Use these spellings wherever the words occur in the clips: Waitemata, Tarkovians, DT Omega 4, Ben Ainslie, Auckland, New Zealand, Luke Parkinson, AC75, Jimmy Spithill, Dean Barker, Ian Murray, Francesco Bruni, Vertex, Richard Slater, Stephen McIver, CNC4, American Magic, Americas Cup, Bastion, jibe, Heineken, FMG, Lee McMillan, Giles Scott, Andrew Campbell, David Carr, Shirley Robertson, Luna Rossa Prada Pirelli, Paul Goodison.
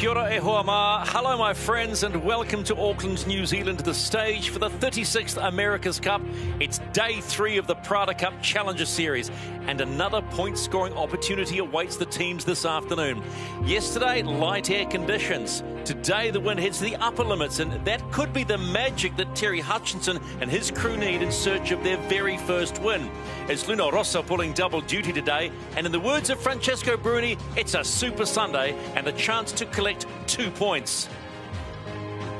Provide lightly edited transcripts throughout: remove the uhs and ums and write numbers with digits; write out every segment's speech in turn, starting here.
Kia ora e hoa ma. Hello, my friends, and welcome to Auckland, New Zealand, the stage for the 36th Americas Cup. It's day three of the Prada Cup Challenger Series, and another point-scoring opportunity awaits the teams this afternoon. Yesterday, light air conditions. Today, the wind hits the upper limits, and that could be the magic that Terry Hutchinson and his crew need in search of their very first win. It's Luna Rossa pulling double duty today, and in the words of Francesco Bruni, it's a super Sunday and the chance to collect 2 points.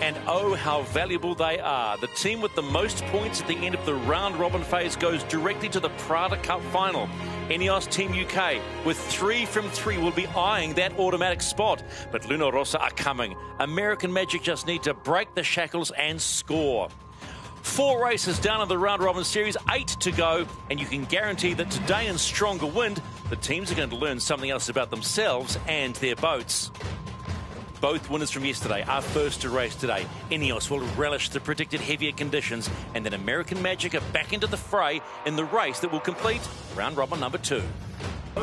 And oh, how valuable they are. The team with the most points at the end of the round-robin phase goes directly to the Prada Cup final. INEOS Team UK, with 3 from 3, will be eyeing that automatic spot. But Luna Rossa are coming. American Magic just need to break the shackles and score. 4 races down in the round-robin series, 8 to go, and you can guarantee that today in stronger wind, the teams are going to learn something else about themselves and their boats. Both winners from yesterday are first to race today. INEOS will relish the predicted heavier conditions, and then American Magic are back into the fray in the race that will complete round robin number 2.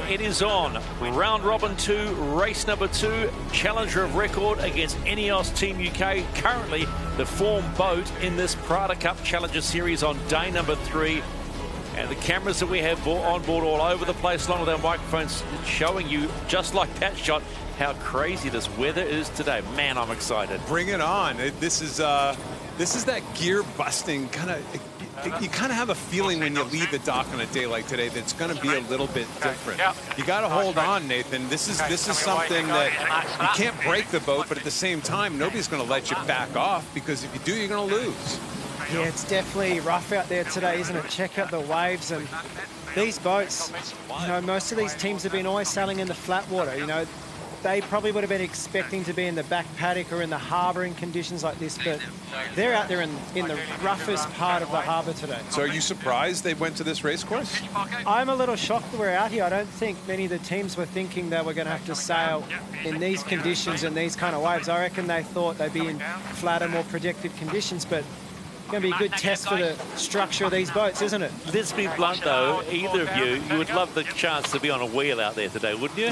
It is on. Round robin 2, race number 2, challenger of record against INEOS Team UK, currently the form boat in this Prada Cup Challenger Series on day number 3. And the cameras that we have on board all over the place, along with our microphones, showing you, just like that shot, how crazy this weather is today. Man, I'm excited. Bring it on. This is that gear-busting kind of... You kind of have a feeling when you leave the dock on a day like today that it's going to be a little bit different. You got to hold on, Nathan. This is something that you can't break the boat, but at the same time, nobody's going to let you back off, because if you do, you're going to lose. Yeah, it's definitely rough out there today, isn't it? Check out the waves, and these boats, you know, most of these teams have been always sailing in the flat water. You know, they probably would have been expecting to be in the back paddock or in the harbour in conditions like this, but they're out there in the roughest part of the harbour today. So are you surprised they went to this race course? I'm a little shocked that we're out here. I don't think many of the teams were thinking they were going to have to sail in these conditions and these kind of waves. I reckon they thought they'd be in flatter, more predicted conditions, but going to be a good test for the structure of these boats, isn't it? Let's be blunt, though. Either of you would love the chance to be on a wheel out there today, wouldn't you?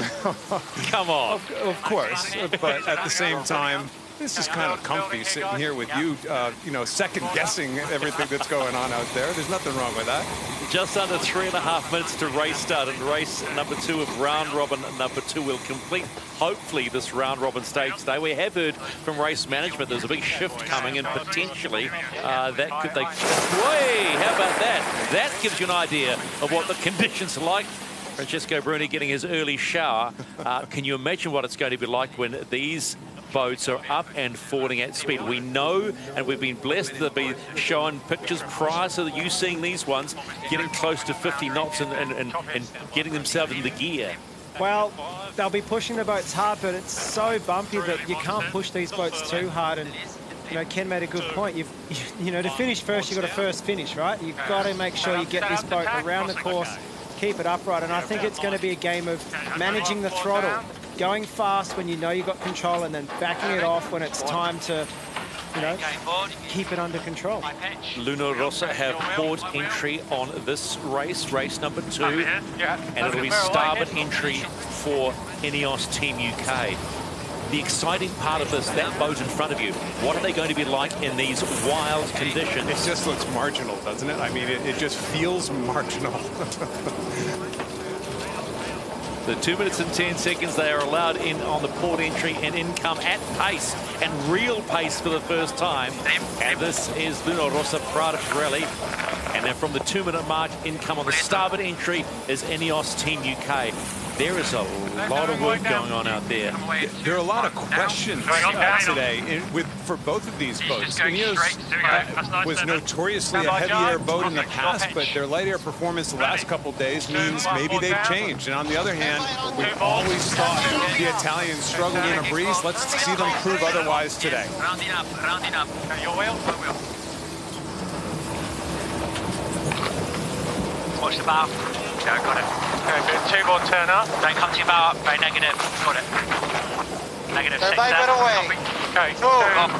Come on. Of course. But at the same time, this is kind of comfy sitting here with you, you know, second-guessing everything that's going on out there. There's nothing wrong with that. Just under 3.5 minutes to race start, and race number 2 of round robin number 2 will complete, hopefully, this round robin stage today. We have heard from race management there's a big shift coming, and potentially that could they... Whey! How about that? That gives you an idea of what the conditions are like. Francesco Bruni getting his early shower. Can you imagine what it's going to be like when these boats are up and falling at speed? We know, and we've been blessed to be shown pictures prior to you seeing these ones getting close to 50 knots and getting themselves in the gear. Well, they'll be pushing the boats hard, but it's so bumpy that you can't push these boats too hard. And you know, Ken made a good point. You know, to finish first, you've got to first finish, right? You've got to make sure you get this boat around the course, keep it upright. And I think it's going to be a game of managing the throttle, going fast when you know you've got control, and then backing it off when it's time to, you know, keep it under control. Luna Rossa have port entry on this race, race number 2, and it'll be starboard entry for INEOS Team UK. The exciting part of this, that boat in front of you, what are they going to be like in these wild conditions? It just looks marginal, doesn't it? I mean, it just feels marginal. The 2 minutes and 10 seconds they are allowed in on the port entry, and in come at pace, and real pace for the first time. And this is Luna Rossa Prada Pirelli. And then from the 2-minute mark, in come on the starboard entry is INEOS Team UK. There is a lot of work going on out there. There are a lot of questions today for both of these boats. INEOS was notoriously a heavy air boat in the past, but their light air performance the last couple of days means maybe they've changed. And on the other hand, we've always thought the Italians struggled in a breeze. Let's see them prove otherwise today. Rounding up, rounding up. Your wheel, my wheel. Watch the bow. Yeah, got it. Okay, 2 more turn up. Don't come to your bow up. Very negative. Got it. Negative. So 6. They went away. Okay, 2, 1,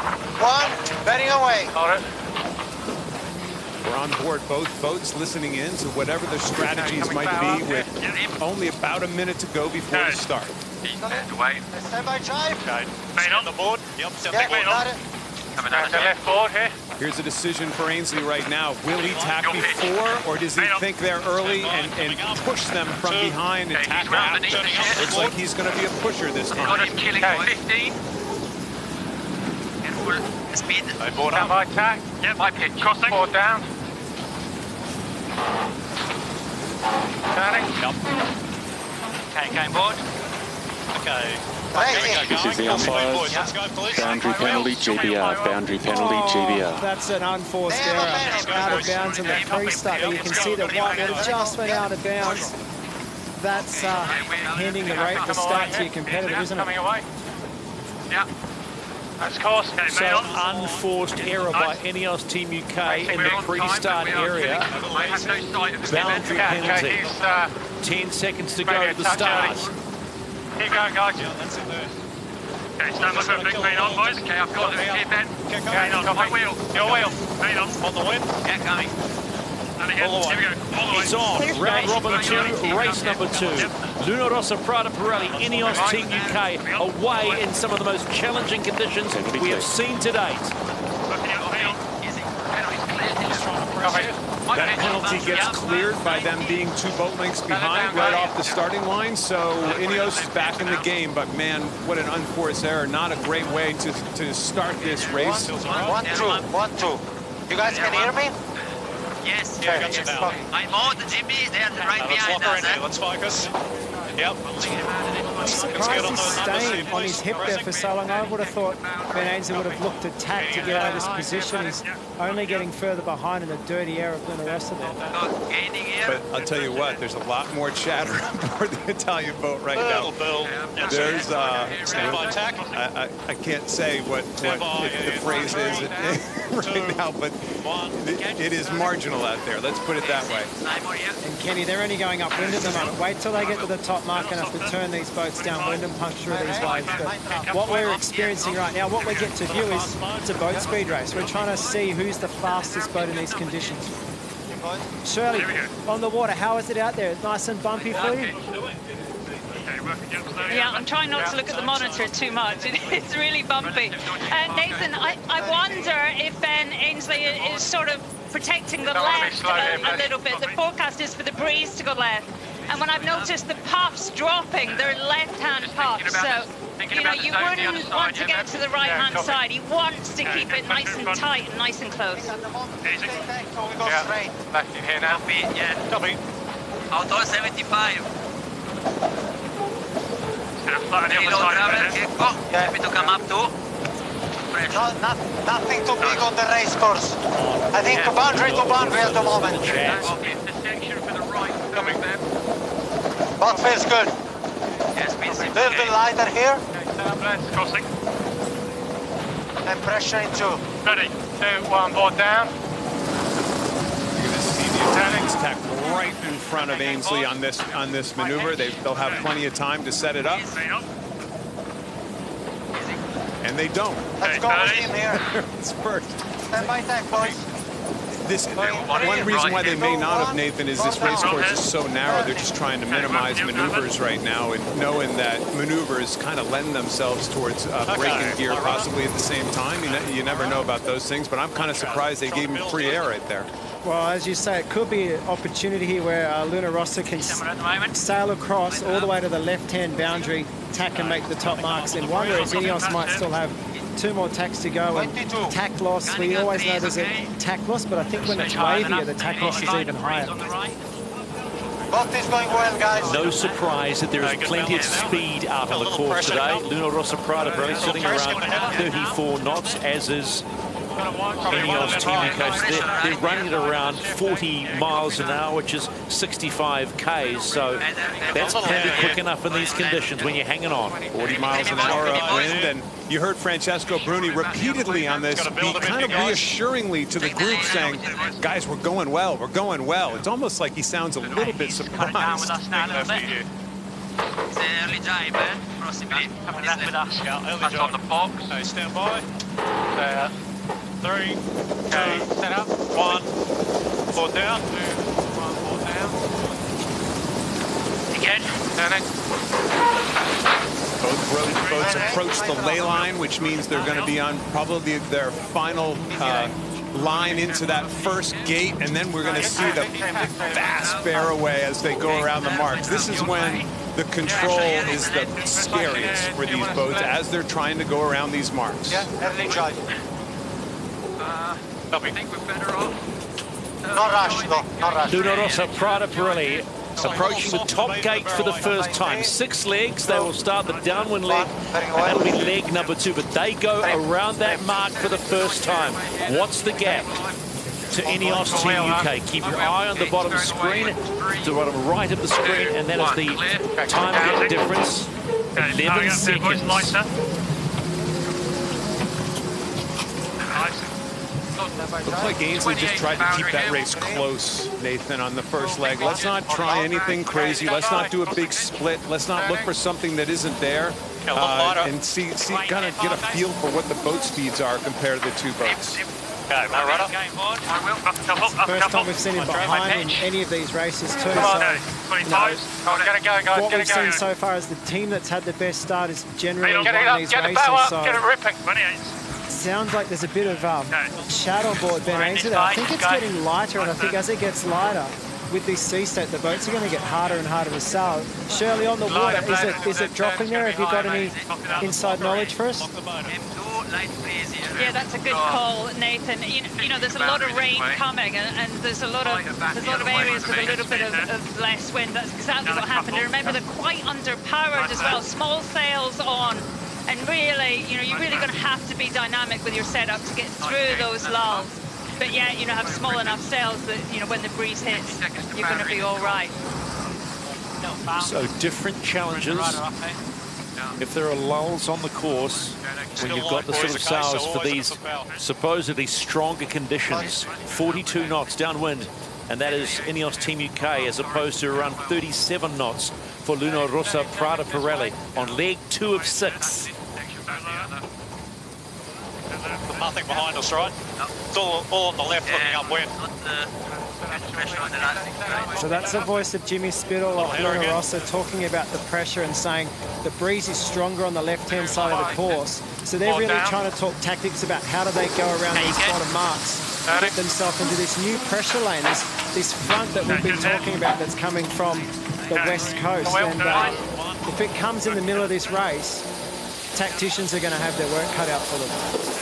betting away. Got it. We're on board both boats, listening in to whatever their strategies might be, with only about a minute to go before the start. Keep that away. Turbo drive. Okay. Mate on the board. Yep, something went on. Coming down the left board here. Here's a decision for Ainslie right now. Will he tap before, or does he think they're early and push them from behind and tap out? Looks like he's going to be a pusher this time. Got him killing 15. And all the speed. Board up. My tack. Yep, my pitch. Crossing. Board down. Turning. Yep. Okay, game board. Okay. This is the umpires, boundary penalty, GBR, boundary penalty, GBR. Oh, that's an unforced error, out of bounds in the pre-study. You can see the white had just went out of bounds. That's handing the rate for start to your competitor, isn't it? Yeah. That's course. So unforced error by INEOS Team UK in the pre-start area. Boundary penalty. 10 seconds to go to the start. Keep going, guys. Yeah, that's it there. Okay, so I've got a big green on, boys. Okay, I've got to keep that. Green on, my wheel. Your wheel. Green on the wheel. Yeah, coming. All the way. Here we go. All the way. It's on. Round robin 2, race number 2. Luna Rossa Prada Pirelli, INEOS Team UK, away in some of the most challenging conditions we have seen to date. That penalty gets cleared by them being 2 boat lengths behind right off the starting line, so INEOS is back in the game, but man, what an unforced error. Not a great way to start this race. 1, 2, 1, 2. You guys can hear me? Yes. Okay. Yes. I'm on the Jimmy, they're right behind us. Let's focus. Yep. I'm surprised he's staying on his hip there for so long. I would have thought Ben Ainslie would have looked to tack to get out of this position. He's only getting further behind in the dirty air of Luna Rossa there. But I'll tell you what, there's a lot more chatter aboard the Italian boat right now. There's I can't say what the phrase is right now, but it is marginal out there. Let's put it that way. And Kenny, they're only going upwind at the moment. Wait till they get to the top mark enough to turn these boats downwind and puncture these waves. But what we're experiencing right now, what we get to view is it's a boat speed race. We're trying to see who's the fastest boat in these conditions. Shirley, on the water, how is it out there? Nice and bumpy for you? Yeah, I'm trying not to look at the monitor too much. It's really bumpy. Nathan, I wonder if Ben Ainslie is sort of protecting the left a little bit. The forecast is for the breeze to go left. And when I've noticed the puffs dropping, they're left-hand puffs, so, you know, you wouldn't want to get to the right-hand side. He wants to keep it nice and tight and nice and close. Easy. Yeah, back in here now. Copy, yeah. Copy. Outdoor 75. Oh, happy to come up too. Nothing too big on the race course. I think boundary to boundary at the moment. The section for the right coming there. Both feels good. Yes, a little bit lighter here. Okay, crossing. And pressure in 2. Ready, 2, 1, board down. You're going to see the Italians tack right in front of Ainslie on this maneuver. They'll have plenty of time to set it up. And they don't. Let's go with him here. It's first. Stand by tack, boys. One reason why they may not have, Nathan, is this race course is so narrow. They're just trying to minimize maneuvers right now, and knowing that maneuvers kind of lend themselves towards braking gear possibly at the same time. You never know about those things, but I'm kind of surprised they gave him free air right there. Well, as you say, it could be an opportunity here where Luna Rossa can sail across all the way to the left-hand boundary, tack and make the top marks, and one whereas INEOS might still have 2 more tacks to go, and tack loss, we always know there's a tack loss, but I think when it's wavier, the tack loss is even higher. No surprise that there is plenty of speed up on the course today. Luna Rossa Prada Pirelli sitting around 34 knots, as is INEOS Team UK. They're running at around 40 miles an hour, which is 65 Ks, so that's plenty quick enough in these conditions when you're hanging on. 40 miles an hour upwind, and you heard Francesco Bruni repeatedly on this, kind of reassuringly to the group saying, guys, we're going well, we're going well. It's almost like he sounds a little bit surprised. It's an early drive, possibly. That's on the box. So stand by. 3, 2, set up. 1, 4 down. 2, 1, 4 down. Again. Turn it. Both boats approach the ley line, which means they're going to be on probably their final line into that first gate, and then we're going to see the vast fairway as they go around the marks. This is when the control is the scariest for these boats as they're trying to go around these marks. Yeah, everything tried. I think we're better off. Not rush, though. Not rush. Luna Rossa Prada Pirelli approaching the top gate for the first time. 6 legs, they will start the downwind leg, and that'll be leg number 2, but they go around that mark for the first time. What's the gap to INEOS Team UK? Keep your eye on the bottom screen, the bottom right of the screen, and that is the time gap difference, 11 seconds. Looks like Ainslie just tried to keep that race close, Nathan, on the first leg. Let's not try anything crazy. Let's not do a big split. Let's not look for something that isn't there. And see, kind of get a feel for what the boat speeds are compared to the two boats. First time we've seen him behind in any of these races too. So, what we've seen so far is the team that's had the best start is generally won these races. So sounds like there's a bit of shadow board, Ben Ainslie. I think it's getting lighter, and I think as it gets lighter with this sea state, the boats are going to get harder and harder to sail. Shirley, on the water, is it dropping there? Have you got any inside knowledge for us? Yeah, that's a good call, Nathan. You know, there's a lot of rain coming, and there's a lot of areas with a little bit of less wind. That's exactly what happened. And remember, they're quite underpowered as well. Small sails on. And really, you know, you're really going to have to be dynamic with your setup to get through those lulls. But yeah, you know, have small enough sails that, you know, when the breeze hits, you're going to be all right. So different challenges. If there are lulls on the course, when you've got the sort of sails for these supposedly stronger conditions, 42 knots downwind, and that is INEOS Team UK as opposed to around 37 knots for Luna Rossa Prada Pirelli on leg 2 of 6. Nothing behind us, right? It's all on the left, looking upwind. So that's the voice of Jimmy Spithill of Luna Rossa talking about the pressure and saying the breeze is stronger on the left-hand side of the course. So they're really trying to talk tactics about how do they go around these bottom marks and get themselves into this new pressure lane, this front that we've been talking about that's coming from the west coast. And if it comes in the middle of this race, tacticians are going to have their work cut out for them.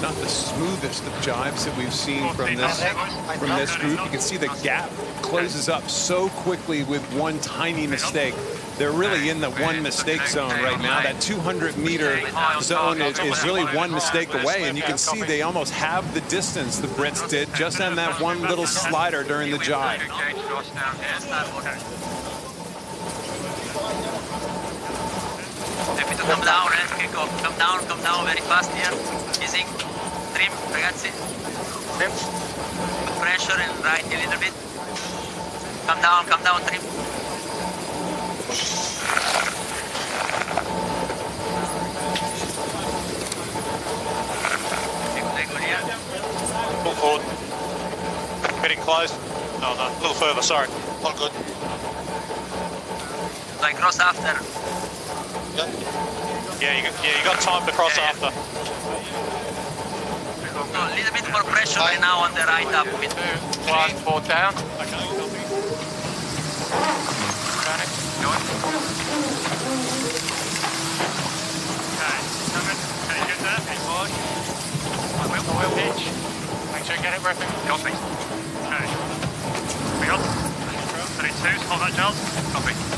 Not the smoothest of jibes that we've seen from this group. You can see the gap closes up so quickly with one tiny mistake. They're really in the one mistake zone right now. That 200-meter zone is really one mistake away, and you can see they almost have the distance the Brits did just on that one little slider during the jibe. Come down very fast here. Easy, trim, ragazzi. Trim. Put pressure and right a little bit. Come down, trim. Pull forward. Getting close. No, a little further, sorry. Not good. Like cross after. Yep. Yeah, you got time to cross after. A little bit more pressure right now on the right up. With 1, 4 down. Okay. Make sure you get it, Griffin. Copy. Okay. Moving on. 32, spot that, Giles. Copy.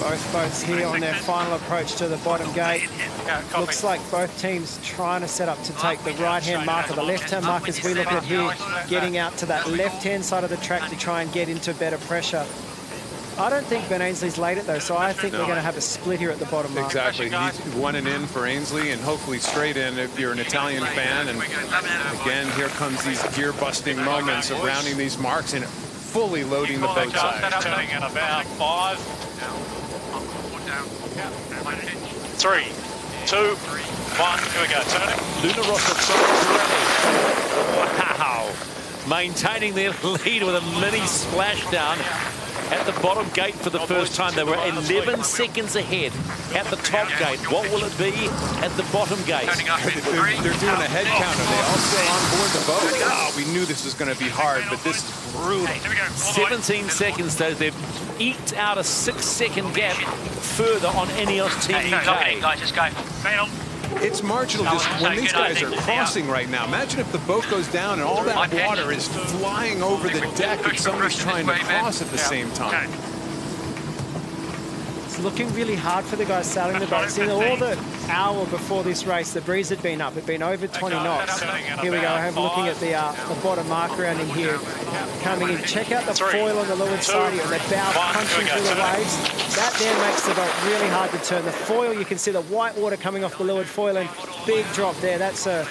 Both boats here on their final approach to the bottom gate. Looks like both teams trying to set up to take the right-hand marker, the left-hand mark as we look at here, getting out to that left-hand side of the track to try and get into better pressure. I don't think Ben Ainslie's laid it, though, so I think we're going to have a split here at the bottom mark. Exactly. He's one and in for Ainslie, and hopefully straight in if you're an Italian fan. And again, here comes these gear-busting moments of rounding these marks and fully loading the boat side. Turning in about 5, 3, 2, 1, here we go, turning. Luna Rossa Pirelli. Wow. maintaining their lead with a mini splashdown at the bottom gate for the first time. They were 11 seconds ahead at the top gate. What will it be at the bottom gate? They're doing a head counter. They're all still on board the boat. Oh, we knew this was going to be hard, but this is brutal. 17 seconds, though. They've eked out a 6-second gap further on INEOS Team UK. It's marginal distance when these guys are crossing right now. Imagine if the boat goes down and all that water is flying over the deck and somebody's trying to cross at the same time. It's looking really hard for the guys sailing the boat. See, all the hour before this race, the breeze had been up. It'd been over 20 knots. Here we go, I'm looking at the bottom mark rounding here. Coming in, check out the foil on the leeward side here, and the bow punching through the waves. That there makes the boat really hard to turn. The foil, you can see the white water coming off the leeward foil, and big drop there. That's a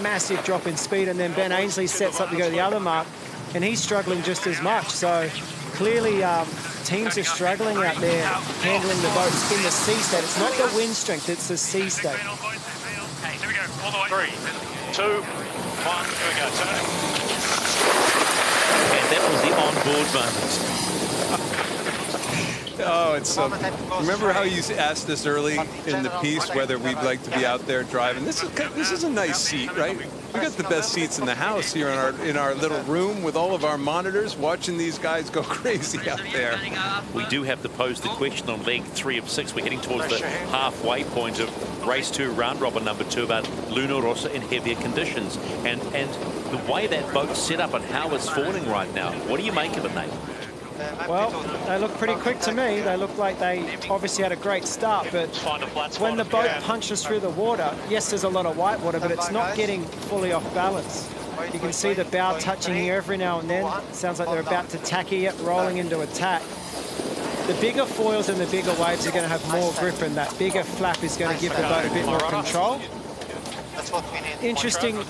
massive drop in speed. And then Ben Ainslie sets up to go to the other mark, and he's struggling just as much. So clearly, teams are struggling out there handling the boats in the sea state. It's not the wind strength, it's the sea state. Hey, here we go. All the way. 3, 2, 1, here we go. And that was the onboard moment. Oh, it's so... Remember how you asked us early in the piece whether we'd like to be out there driving? This is a nice seat, right? We got the best seats in the house here in our little room with all of our monitors watching these guys go crazy out there. We do have to pose the question on leg 3 of 6. We're heading towards the halfway point of race 2, round robin number 2, about Luna Rossa in heavier conditions. And the way that boat's set up and how it's fawning right now, what do you make of it, Nate? Well, they look pretty quick to me. They look like they obviously had a great start, but when the boat punches through the water, yes, there's a lot of white water, but it's not getting fully off balance. You can see the bow touching here every now and then. It sounds like they're about to tacky, yet rolling into attack. The bigger foils and the bigger waves are going to have more grip, and that bigger flap is going to give the boat a bit more control. Interesting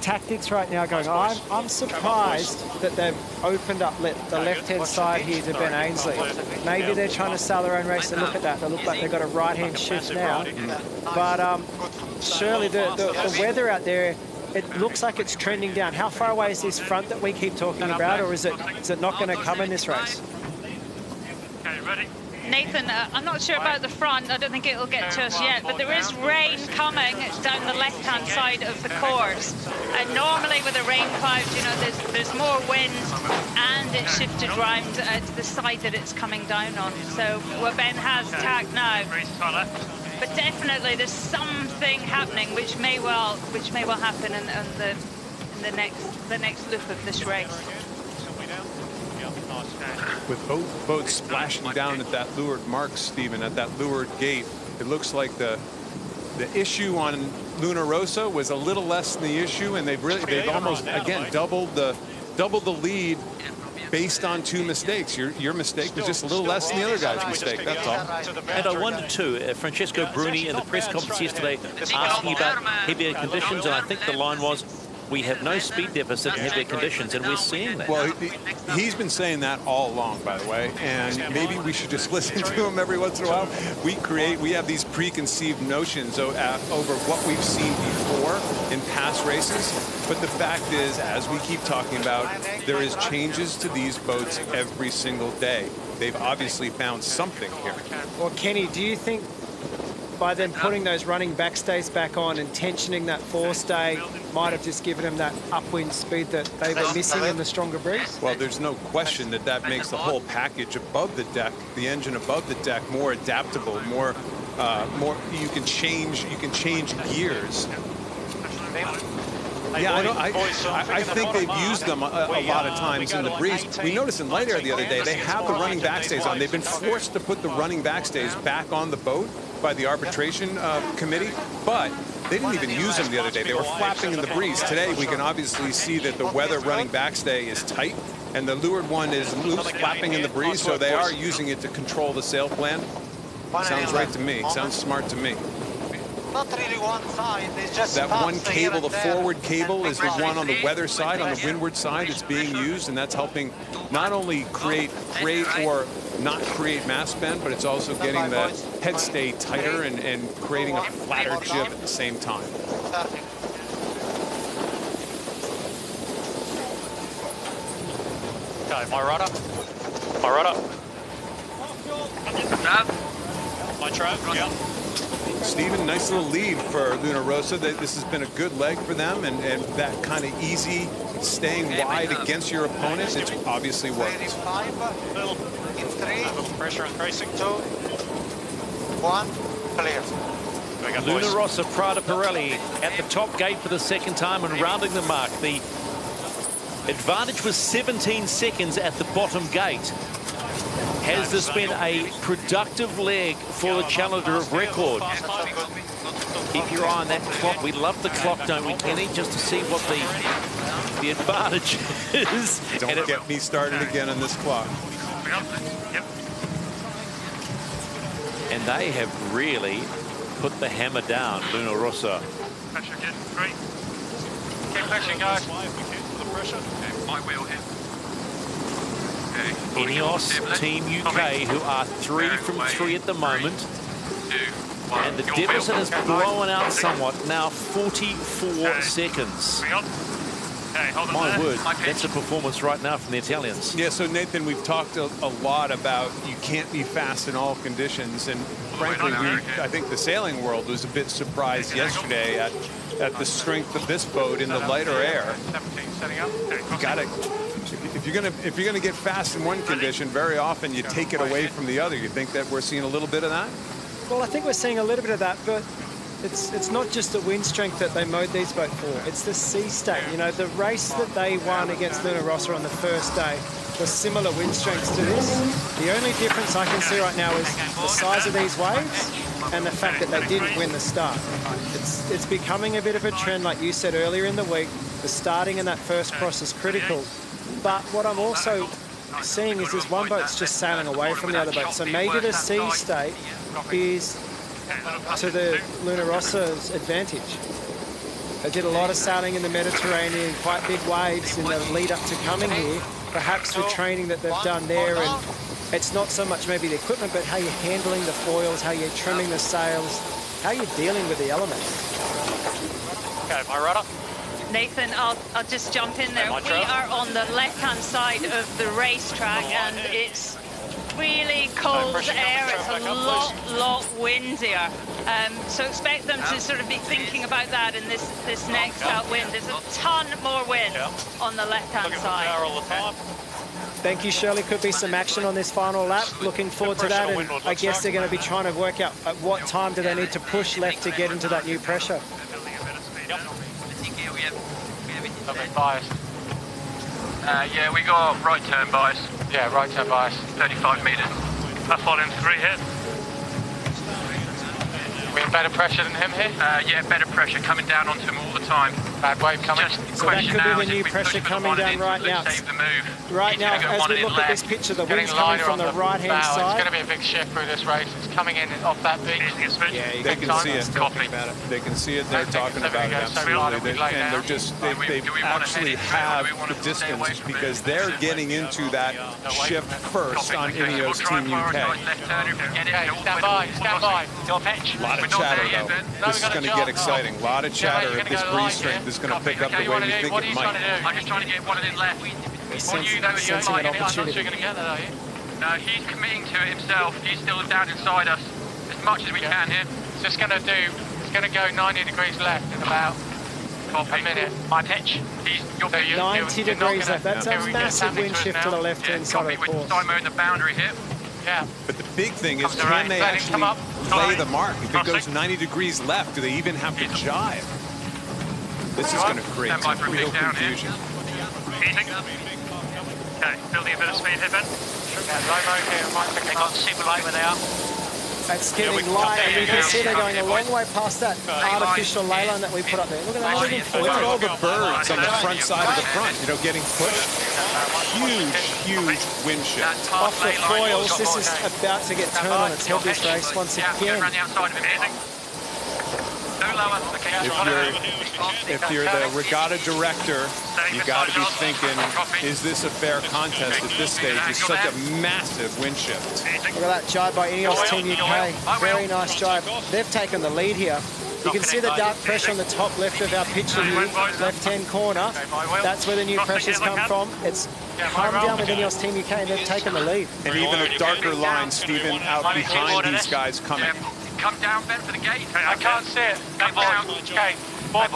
tactics right now going. I'm surprised that they've opened up the left-hand side here to Ben Ainslie. Maybe they're trying to sail their own race and look at that. They look like they've got a right-hand shift now. But surely the weather out there, it looks like it's trending down. How far away is this front that we keep talking about, or is it not going to come in this race? Okay, ready? Nathan, I'm not sure about the front. I don't think it'll get to us yet, but there is rain coming down the left-hand side of the course. And normally with a rain cloud, you know, there's more wind, and it shifted round to the side that it's coming down on. So well, Ben has tacked now, but definitely there's something happening which may well happen in the next loop of this race. With both boats splashing down at that leeward mark, Stephen, at that leeward gate, it looks like the issue on Luna Rossa was a little less than the issue, and they've almost again doubled the lead based on 2 mistakes. Your mistake was just a little less than the other guy's mistake, that's all. And I wonder too, Francesco Bruni in the press conference yesterday asking about heavier conditions, and I think the line was, we have no speed deficit in heavier conditions, and we're seeing that. Well, he's been saying that all along, by the way, and maybe we should just listen to him every once in a while. We have these preconceived notions over what we've seen before in past races, but the fact is, as we keep talking about, there is changes to these boats every single day. They've obviously found something here. Well, Kenny, do you think by then putting those running backstays back on and tensioning that forestay might have just given them that upwind speed that they were missing in the stronger breeze? Well, there's no question that makes the whole package above the deck, the engine above the deck, more adaptable, more. You can change gears. Yeah, I think they've used them a lot of times in the breeze. We noticed in light air the other day, they have the running backstays on. They've been forced to put the running backstays back on the boat by the arbitration committee, but they didn't even use them the other day. They were flapping in the breeze. Today, we can obviously see that the weather running backstay is tight, and the leeward one is loose, flapping in the breeze, so they are using it to control the sail plan. Sounds right to me. Sounds smart to me. Not really one side, it's just that one cable, the forward cable, is the one on the weather side, on the windward side, it's being used, and that's helping not only create or not create mass bend, but it's also getting the headstay tighter and creating a flatter jib at the same time. Francesco, my rider. My rider. My trove, yeah. Stephen, nice little lead for Luna Rossa. This has been a good leg for them, and that kind of easy staying wide against your opponents, it's obviously works. A little pressure increasing. 2, 1, clear. Luna Rossa Prada Pirelli at the top gate for the second time and rounding the mark. The advantage was 17 seconds at the bottom gate. Has this been a productive leg for the challenger of record? Keep your eye on that clock. We love the clock, don't we, Kenny? Just to see what the advantage is. Don't get me started again on this clock. And they have really put the hammer down, Luna Rossa. Pressure again, great. Keep pushing, guys. My wheel here. INEOS Team UK, who are 3 from 3 at the moment. And the deficit has blown out somewhat. Now 44 seconds. My word, that's a performance right now from the Italians. Yeah, so Nathan, we've talked a lot about you can't be fast in all conditions. And frankly, I think the sailing world was a bit surprised yesterday at the strength of this boat in the lighter air. You got it. If you're gonna get fast in one condition, very often you take it away from the other. You think that we're seeing a little bit of that? Well, I think we're seeing a little bit of that, but it's not just the wind strength that they mowed these boats for. It's the sea state. You know, the race that they won against Luna Rossa on the first day was similar wind strengths to this. The only difference I can see right now is the size of these waves and the fact that they didn't win the start. It's becoming a bit of a trend, like you said earlier in the week. The starting in that first cross is critical. But what I'm also seeing is this one boat's just sailing away from the other boat. So maybe the sea state is to the Luna Rossa's advantage. They did a lot of sailing in the Mediterranean, quite big waves in the lead up to coming here. Perhaps the training that they've done there, and it's not so much maybe the equipment, but how you're handling the foils, how you're trimming the sails, how you're dealing with the elements. Okay, my rudder. Nathan, I'll just jump in there. We are on the left-hand side of the racetrack, and it's really cold air. It's a lot windier. So expect them to sort of be thinking about that in this next outwind. There's a ton more wind on the left-hand side. Thank you, Shirley. Could be some action on this final lap. Looking forward to that, and I guess they're going to be trying to work out at what time do they need to push left to get into that new pressure. Yeah, we got right turn bias. Yeah, right turn bias. 35 metres. I fall in 3 here. We have better pressure than him here? Yeah, better pressure coming down onto him all the time. Bad wave coming. So that could be the new pressure coming down right now. Right now, as we look at this picture, the wind's coming from the right-hand side. It's going to be a big shift through this race. It's coming in off that beach. Yeah, they can see it. They can see it. They're talking about it, absolutely. And they're just, they actually have the distance because they're getting into that shift first on INEOS Team UK. Stand by, stand by. A lot of chatter, though. This is going to get exciting. A lot of chatter at this breeze strength. This is going to pick up the way we think it might. I'm just trying to get one in left. Sensing an opportunity. No, he's committing to it himself. He's still down inside us as much as we can here. It's just going to do, it's going to go 90 degrees left in about a minute. My pitch. So 90 degrees left. That's a massive wind shift to the left-hand side, of course. We're in the boundary here. Yeah. But the big thing is, can they actually play the mark? If it goes 90 degrees left, do they even have to jive? This is going to create some real confusion. Okay, building a bit of speed here, Ben. They've got super light where they are. It's getting light, and you can see they're going a long way past that artificial ley line that we put up there. Look at that. Look at all the birds on the front side of the front, you know, getting pushed. Huge wind shift. Off the foils, this is about to get turned on its head, this race once again. If you're the regatta director, you got to be thinking, is this a fair contest at this stage? It's such a massive wind shift. Look at that jibe by INEOS Team UK. Very nice jibe. They've taken the lead here. You can see the dark pressure on the top left of our pitch in the left-hand corner. That's where the new pressure's come from. It's come down with INEOS Team UK, and they've taken the lead. And even a darker line, Stephen, out behind these guys coming. Come down, Ben, for the gate. I can't see it. Come down, okay. Four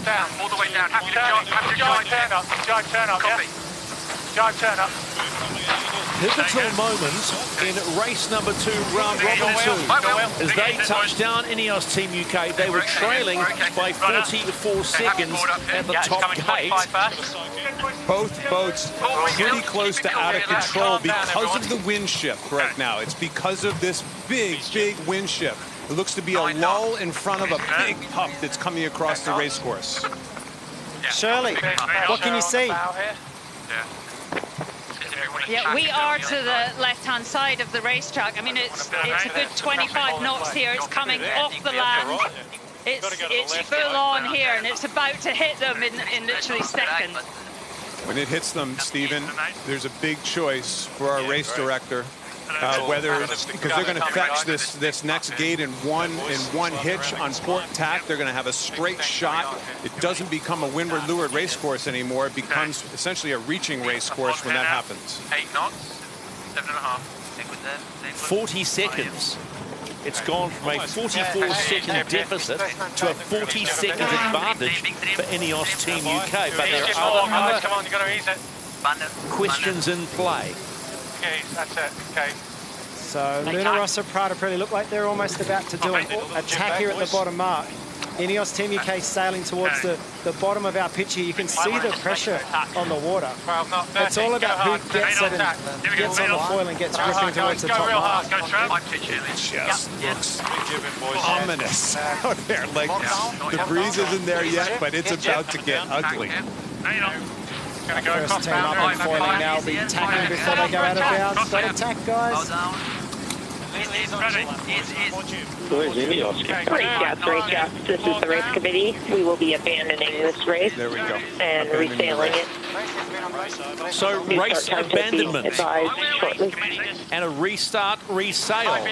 down. All the way down. Happy to Jive turn up. Jive turn up. Pivotal moment in race number 2, round robin 2. As they touched down INEOS Team UK, they were trailing by 44 seconds at the top gate. Both boats pretty close to out of control because of the wind shift right now. It's because of this big wind shift. It looks to be a lull in front of a big puff that's coming across the race course. Shirley, what can you see? Yeah, we are to the left-hand side of the racetrack. I mean, it's a good 25 knots here. It's coming off the land. It's full on here, and it's about to hit them in literally seconds. When it hits them, Stephen, there's a big choice for our race director. Whether, because they're going to fetch this next gate in one hitch on port tack. They're going to have a straight shot. It doesn't become a windward leeward race course anymore. It becomes essentially a reaching race course when that happens. 8 knots, 7.5. 40 seconds. It's gone from a 44-second deficit to a 40-second advantage for INEOS Team UK. But there are other questions in play. Okay, that's it. Okay. So Luna Rossa Prada Pirelli look like they're almost about to do an attack here at the bottom mark. INEOS Team UK sailing towards the bottom of our pitch here. You can see the pressure on the water. It's all about who gets it and gets on the foil and gets ripping towards the top mark. It just looks ominous out there. Like the breeze isn't there yet, but it's about to get ugly. Going to first team up and foiling now will be tacking before they go out of bounds. Got to tack, guys. Great job. This is the race committee. We will be abandoning this race and resailing it. So race abandonment and a restart, resail.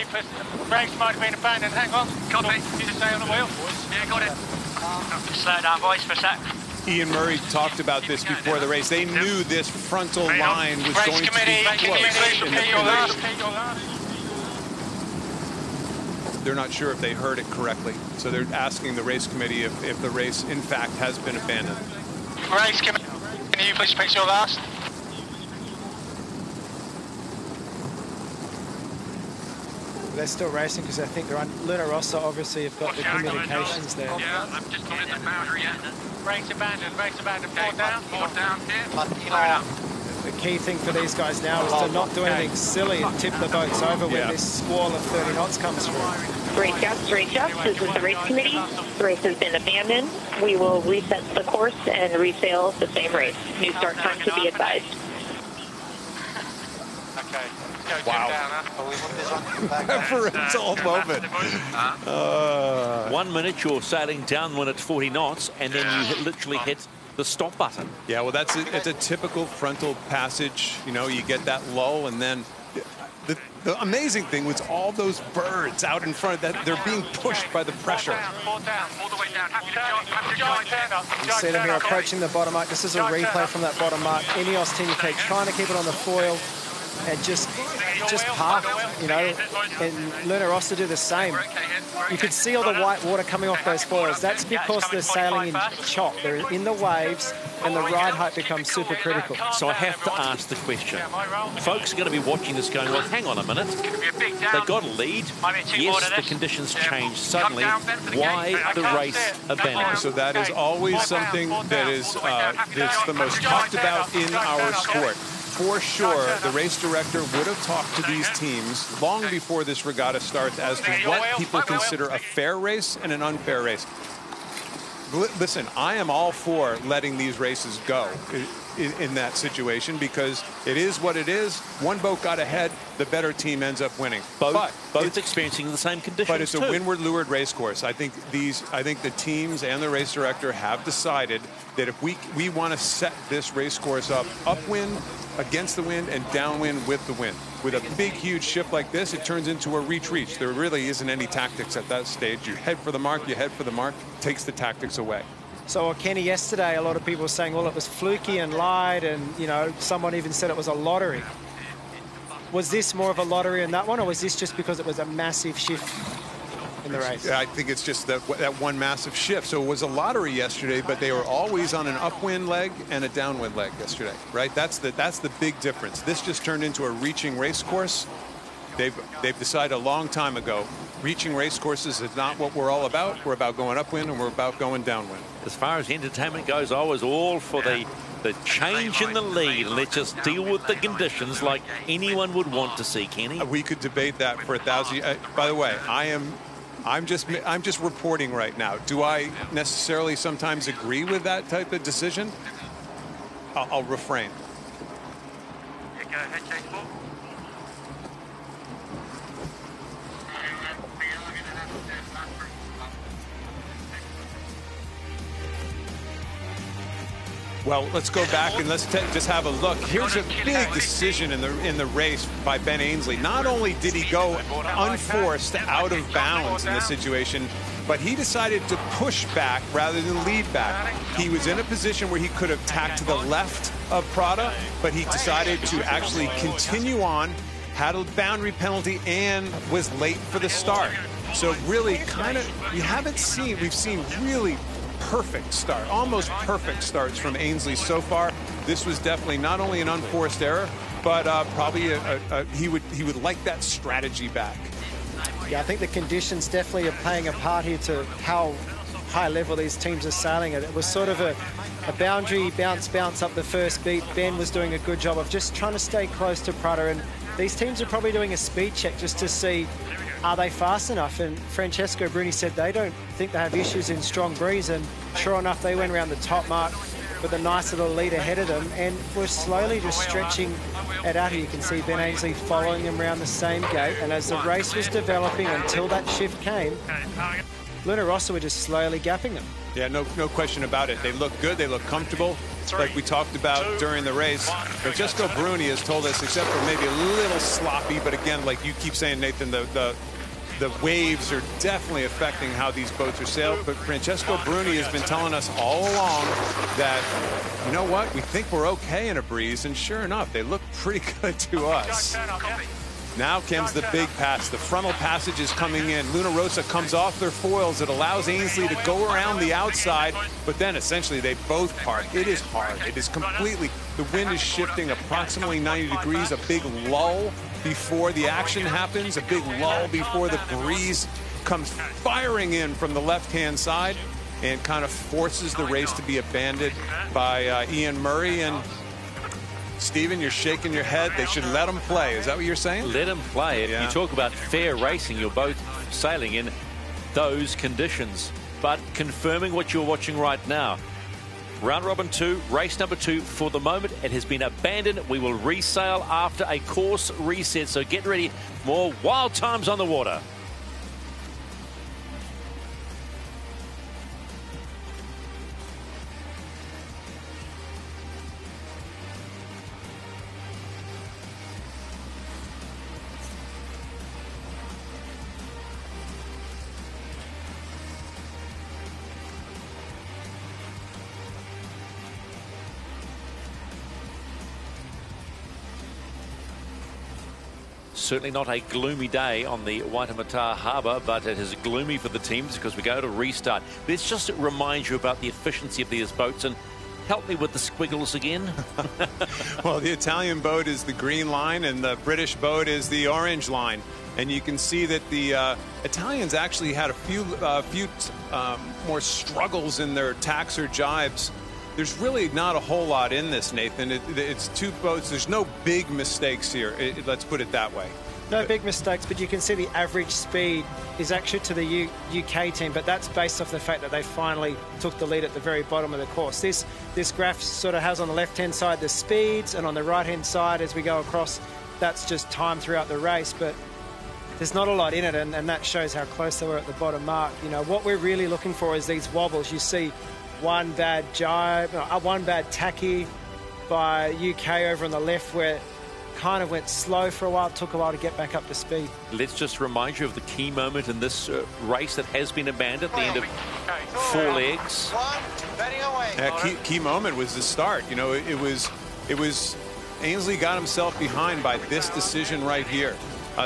Brakes might have been abandoned. Hang on. Copy. Need to stay on the wheel. Yeah, got it. Slow down, boys, for a sec. Ian Murray talked about this before the race. They knew this frontal line was going to be close. They're not sure if they heard it correctly, so they're asking the race committee if the race, in fact, has been abandoned. Race committee, can you please pick your last? They're still racing because I think they're on. Luna Rossa obviously have got the communications there. Yeah, I've just gone in the boundary. Brakes abandoned, four down, yeah. The key thing for these guys now is to not do anything silly and tip the boats over when this squall of 30 knots comes through. Great job. This is the race committee. The race has been abandoned. We will reset the course and resail the same race. New start time to be advised. Okay. Wow. For a dull moment. 1 minute you're sailing downwind at 40 knots, and then you literally hit the stop button. Yeah, well, that's it's a typical frontal passage. You know, you get that lull, and then the amazing thing was all those birds out in front of that, they're being pushed by the pressure. You see them here approaching the bottom mark. This is a replay from that bottom mark. INEOS Team UK trying to keep it on the foil. And just park, you know, and Luna Rossa do the same. You can see all the white water coming off those foils. That's because they're sailing in chop. They're in the waves, and the ride height becomes super critical. So I have to ask the question. Folks are going to be watching this going, well, hang on a minute. They got a lead. Yes, the conditions changed suddenly. Why the race abandoned? So that is always something that is it's the most talked about in our sport. For sure, the race director would have talked to these teams long before this regatta starts as to what people consider a fair race and an unfair race. Listen, I am all for letting these races go. in that situation, because it is what it is. One boat got ahead, the better team ends up winning. Both experiencing the same conditions. But it's a windward-leeward race course. I think the teams and the race director have decided that if we want to set this race course up upwind, against the wind, and downwind with the wind. With a big, huge shift like this, it turns into a reach. There really isn't any tactics at that stage. You head for the mark, takes the tactics away. So, Kenny, yesterday, a lot of people were saying, well, it was fluky and lied, and, you know, someone even said it was a lottery. Was this more of a lottery in that one, or was this just because it was a massive shift in the race? I think it's just that one massive shift. So it was a lottery yesterday, but they were always on an upwind leg and a downwind leg yesterday, right? That's the big difference. This just turned into a reaching race course. They've decided a long time ago, reaching race courses is not what we're all about. We're about going upwind and we're about going downwind. As far as entertainment goes, I was all for the change in the lead. Let's just deal with the conditions like anyone would want to see, Kenny. We could debate that for 1,000 years. By the way, I'm just reporting right now. Do I necessarily sometimes agree with that type of decision? I'll refrain. Yeah, go ahead, take four. Well, let's go back and let's just have a look. Here's a big decision in the race by Ben Ainslie. Not only did he go unforced out of bounds in this situation, but he decided to push back rather than lead back. He was in a position where he could have tacked to the left of Prada, but he decided to actually continue on, had a boundary penalty, and was late for the start. So really kind of, we've seen really perfect start, almost perfect starts from Ainslie so far. This was definitely not only an unforced error, but probably he would like that strategy back. Yeah, I think the conditions definitely are playing a part here to how high level these teams are sailing. It was sort of a boundary bounce up the first beat. Ben was doing a good job of just trying to stay close to Prada, and these teams are probably doing a speed check just to see, are they fast enough? And Francesco Bruni said they don't think they have issues in strong breeze, and sure enough, they went around the top mark with a nice little lead ahead of them, and we're slowly just stretching it out here. You can see Ben Ainslie following them around the same gate, and as the race was developing until that shift came, Luna Rossa were just slowly gapping them. Yeah, no question about it. They look good, they look comfortable. Like we talked about during the race, Francesco Bruni has told us, except for maybe a little sloppy, but again, like you keep saying, Nathan, the waves are definitely affecting how these boats are sailed. But Francesco Bruni has been telling us all along that, you know what, we think we're okay in a breeze, and sure enough, they look pretty good to us. Now comes the big pass. The frontal passage is coming in. Luna Rossa comes off their foils. It allows Ainslie to go around the outside, but then essentially they both park. It is hard. It is completely, the wind is shifting approximately 90 degrees, a big lull before the action happens, a big lull before the breeze comes firing in from the left-hand side and kind of forces the race to be abandoned by Ian Murray. And Stephen, you're shaking your head. They should let them play. Is that what you're saying? Let them play. Yeah. You talk about fair racing. You're both sailing in those conditions. But confirming what you're watching right now, round robin 2, race number 2, for the moment it has been abandoned. We will resail after a course reset. So get ready. More wild times on the water. Certainly not a gloomy day on the Waitemata harbour, but it is gloomy for the teams because we go to restart. Let's just remind you about the efficiency of these boats, and help me with the squiggles again. Well, the Italian boat is the green line and the British boat is the orange line. And you can see that the Italians actually had a few more struggles in their tacks or jibes. There's really not a whole lot in this, Nathan. It's two boats. There's no big mistakes here. Let's put it that way. No big mistakes, but you can see the average speed is actually to the UK team, but that's based off the fact that they finally took the lead at the very bottom of the course. This graph sort of has on the left-hand side the speeds, and on the right-hand side as we go across, that's just time throughout the race, but there's not a lot in it, and that shows how close they were at the bottom mark. You know, what we're really looking for is these wobbles. You see one bad jibe, one bad tacky by UK over on the left where kind of went slow for a while, took a while to get back up to speed. Let's just remind you of the key moment in this race that has been abandoned at the end of four legs. Key moment was the start. You know, it was Ainslie got himself behind by this decision right here.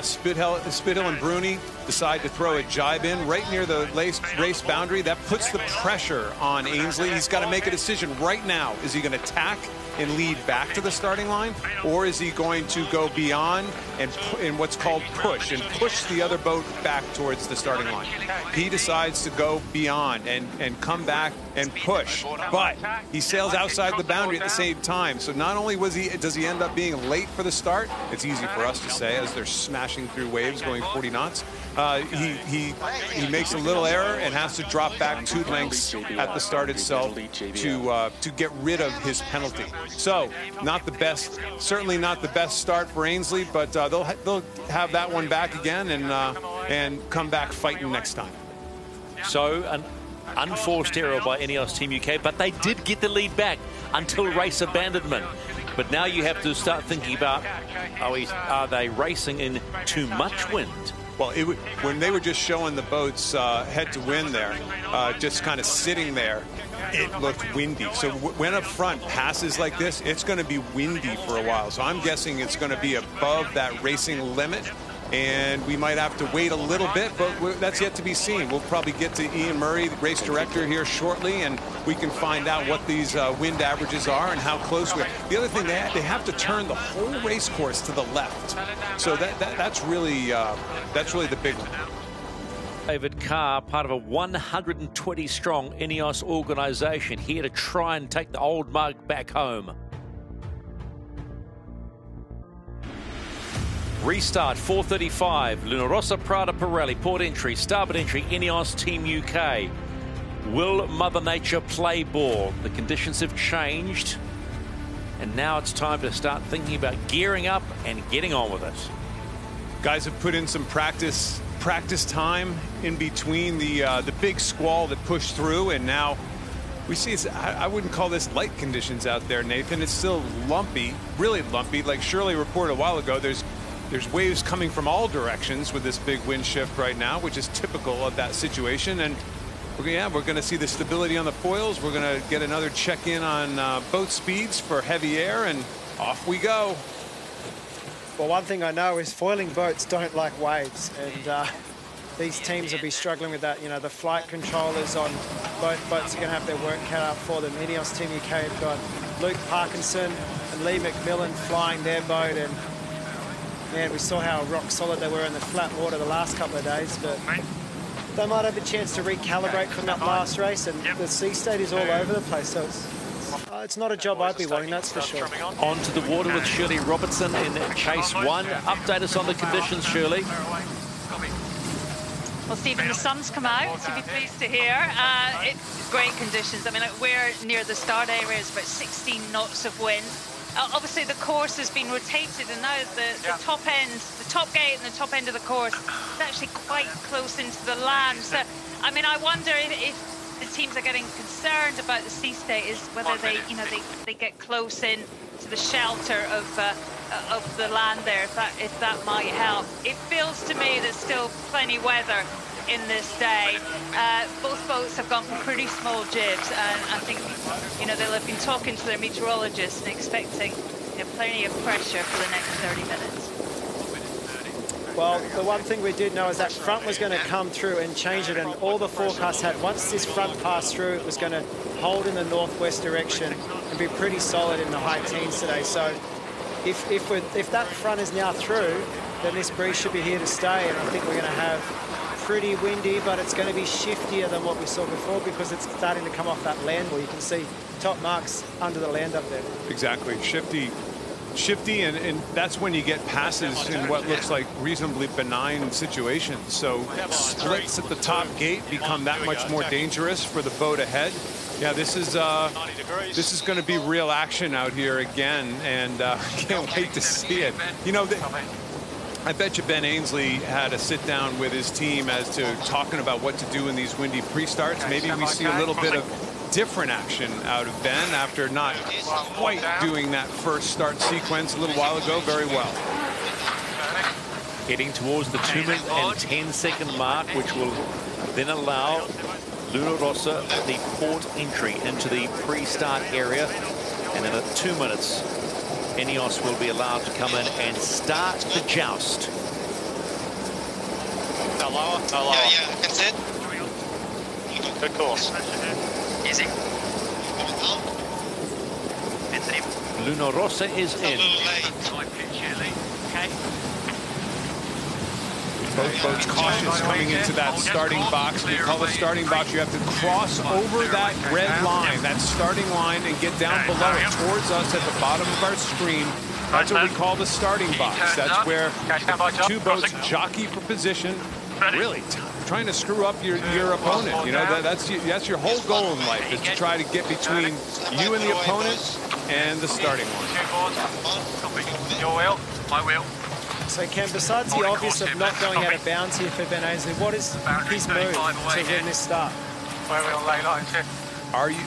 Spithill and Bruni decide to throw a jibe in right near the race boundary. That puts the pressure on Ainslie. He's got to make a decision right now. Is he going to tack and lead back to the starting line, or is he going to go beyond and what's called push, and push the other boat back towards the starting line? He decides to go beyond and come back and push, but he sails outside the boundary at the same time. So not only does he end up being late for the start, it's easy for us to say as they're smashing through waves going 40 knots, he makes a little error and has to drop back 2 lengths at the start itself to get rid of his penalty. So not the best, certainly not the best start for Ainslie, but they'll have that one back again and come back fighting next time. So an unforced error by INEOS Team UK, but they did get the lead back until race abandonment. But now you have to start thinking about, are they racing in too much wind? Well, when they were just showing the boats head to wind there, just kind of sitting there, it looked windy. So when up front passes like this, it's going to be windy for a while. So I'm guessing it's going to be above that racing limit, and we might have to wait a little bit, but that's yet to be seen. We'll probably get to Ian Murray, the race director, here shortly, and we can find out what these wind averages are and how close we are. The other thing, they have to turn the whole race course to the left, so that's really the big one. David Carr, part of a 120-strong INEOS organisation, here to try and take the old mug back home. Restart 4:35, Luna Rossa Prada Pirelli, port entry, starboard entry, INEOS Team UK. Will Mother Nature play ball? The conditions have changed, and now it's time to start thinking about gearing up and getting on with it. Guys have put in some practice time in between the big squall that pushed through, and now we see it's, I wouldn't call this light conditions out there, Nathan. It's still lumpy, really lumpy. Like Shirley reported a while ago, there's waves coming from all directions with this big wind shift right now, which is typical of that situation. And we're going to see the stability on the foils. We're going to get another check in on boat speeds for heavy air, and off we go. Well, one thing I know is foiling boats don't like waves, and these teams will be struggling with that. You know, the flight controllers on both boats are going to have their work cut out for them. INEOS Team UK have got Luke Parkinson and Lee McMillan flying their boat, and man, we saw how rock solid they were in the flat water the last couple of days, but they might have a chance to recalibrate from that last race, and the sea state is all over the place, so it's not a job I'd be wanting, that's for sure. On to the water with Shirley Robertson in Chase 1. Update us on the conditions, Shirley. Well, Stephen, the sun's come out, so you'll be pleased to hear. It's great conditions. I mean, we're near the start area, it's about 16 knots of wind. Obviously, the course has been rotated, and now the top end, the top gate and the top end of the course is actually quite close into the land. So, I mean, I wonder if the teams are getting concerned about the sea state is whether they get close in to the shelter of the land there, if that might help. It feels to me there's still plenty weather in this day. Both boats have gone for pretty small jibs, and I think they'll have been talking to their meteorologists and expecting plenty of pressure for the next 30 minutes. Well, the one thing we did know is that front was going to come through and change it, and all the forecasts had, once this front passed through, it was going to hold in the northwest direction and be pretty solid in the high teens today. So if that front is now through, then this breeze should be here to stay, and I think we're going to have pretty windy, but it's going to be shiftier than what we saw before because it's starting to come off that land where you can see top marks under the land up there. Exactly. Shifty shifty, and that's when you get passes in what looks like reasonably benign situations. So splits at the top gate become that much more dangerous for the boat ahead. Yeah, this is going to be real action out here again, and can't wait to see it. You know, I bet you Ben Ainslie had a sit down with his team as to talking about what to do in these windy pre-starts. Maybe we see a little bit of different action out of Ben after not quite doing that first start sequence a little while ago very well. Heading towards the 2-minute and 10-second mark, which will then allow Luna Rossa the port entry into the pre-start area, and then at 2 minutes INEOS will be allowed to come in and start the joust. No lower, no lower. Yeah, yeah, that's it. Good course. Easy. Luna Rossa is in. Both boats cautious coming into that starting box. We call it starting box. You have to cross over that red line, that starting line, and get down below it towards us at the bottom of our screen. That's what we call the starting box. That's where two boats jockey for position. Really trying to screw up your opponent. You know, that's your whole goal in life, is to try to get between you and the opponent and the starting line. Your wheel, my wheel. So, Cam, besides the obvious of not going out of bounds here for Ben Ainslie, what is his move to win this start? Are you,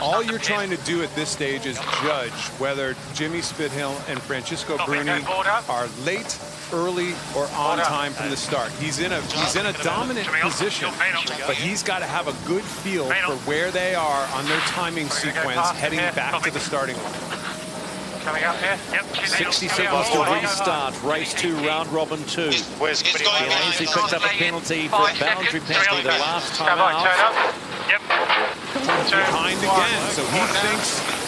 all you're trying to do at this stage is judge whether Jimmy Spithill and Francesco Bruni are late, early, or on time from the start. He's in a dominant position, but he's got to have a good feel for where they are on their timing sequence heading back to the starting line. Coming up here. Yep. 60 seconds to restart. Race 2, round robin 2. Where's Ben Ainslie picked up a penalty for a boundary penalty the last time out. Yep. Behind again, so he thinks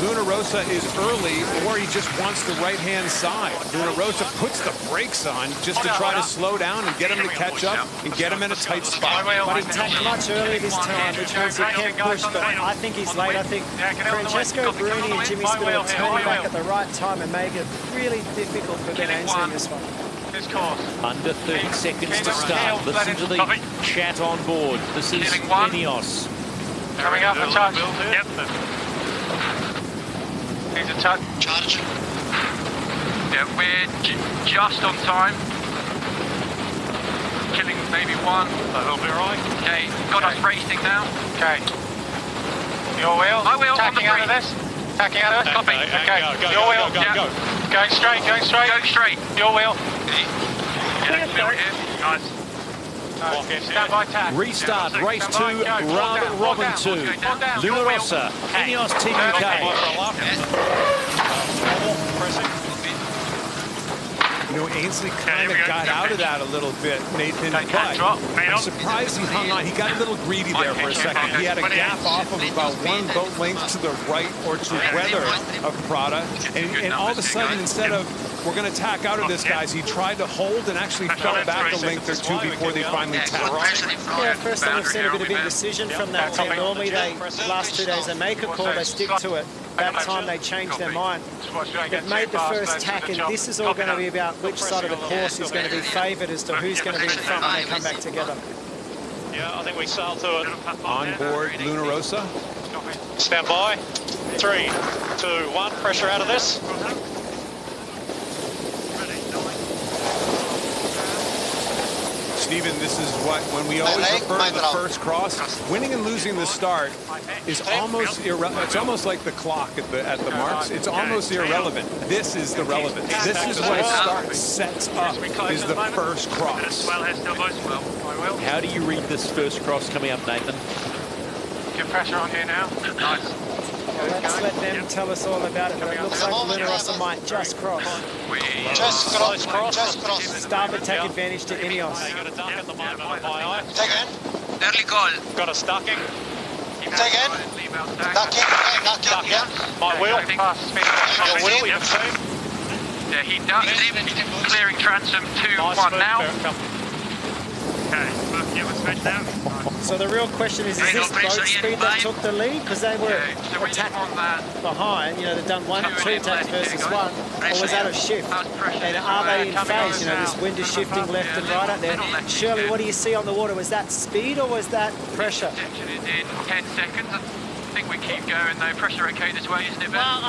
Luna Rossa is early, or he just wants the right-hand side. Luna Rossa puts the brakes on just to try to slow down and get him to catch up and get him in a tight spot. But it's not much earlier this time, which means he can push, but I think he's late. I think Francesco Bruni and Jimmy Spithill turn back at the right time and make it really difficult for Ben Ainslie in this one. Under 30 seconds to start. Listen to the chat on board. This is INEOS. Coming up, the charge. Needs a touch. Charge. Yeah, we're just on time. Killing maybe one. That'll be right. Okay, got us racing now. Okay. Your wheel. My wheel on the front of this. Tacking out of this. Copy. Okay. Your wheel. Go. Going straight. Going straight. Going straight. Your wheel. Yeah, clear it. Nice. Restart, race 2, round robin 2. Luna Rossa, INEOS Team UK. You know, Ainslie kind of got out of that a little bit, Nathan, but I'm surprised he hung on. He got a little greedy there for a second. He had a gap off of about one boat length to the right or to weather of Prada, and all of a sudden, instead of we're going to tack out of this, guys, he tried to hold and actually fell back a length or two before they finally tapped. Yeah, first time I've seen a bit of indecision from that team. Normally, they, last 2 days, they make a call, they stick to it. That time, they changed their mind. They've made the first tack, and this is all going to be about which side of the course is going to be favoured as to who's going to be in front when they come back together. Yeah, I think we sail to it. On board, Luna Rossa. Stand by. 3, 2, 1. Pressure out of this. Stephen, this is what, when we always refer to the first cross, winning and losing the start is almost irrelevant. It's almost like the clock at the marks. It's almost irrelevant. This is the relevant. This is what start sets up, is the first cross. How do you read this first cross coming up, Nathan? Get pressure on here now. Nice. Let's let them tell us all about it, but it looks like Luna Rossa might just cross. Just cross, just cross. Starboard take advantage to INEOS. Take in. Early call. Got a stocking. Take in. Stocking, yeah. My wheel. Your wheel, you have. Yeah, he does. Clearing transom 2-1 now. Okay, let's finish now. So the real question is this boat speed that took the lead? Because they were attacking behind, you know, they've done two attacks versus one, or was that a shift? And are they in phase, you know, this wind is shifting left and right up there. Shirley, what do you see on the water? Was that speed or was that pressure? In 10 seconds. I think we keep going though. Pressure okay this way, isn't it, Ben? Well, I'm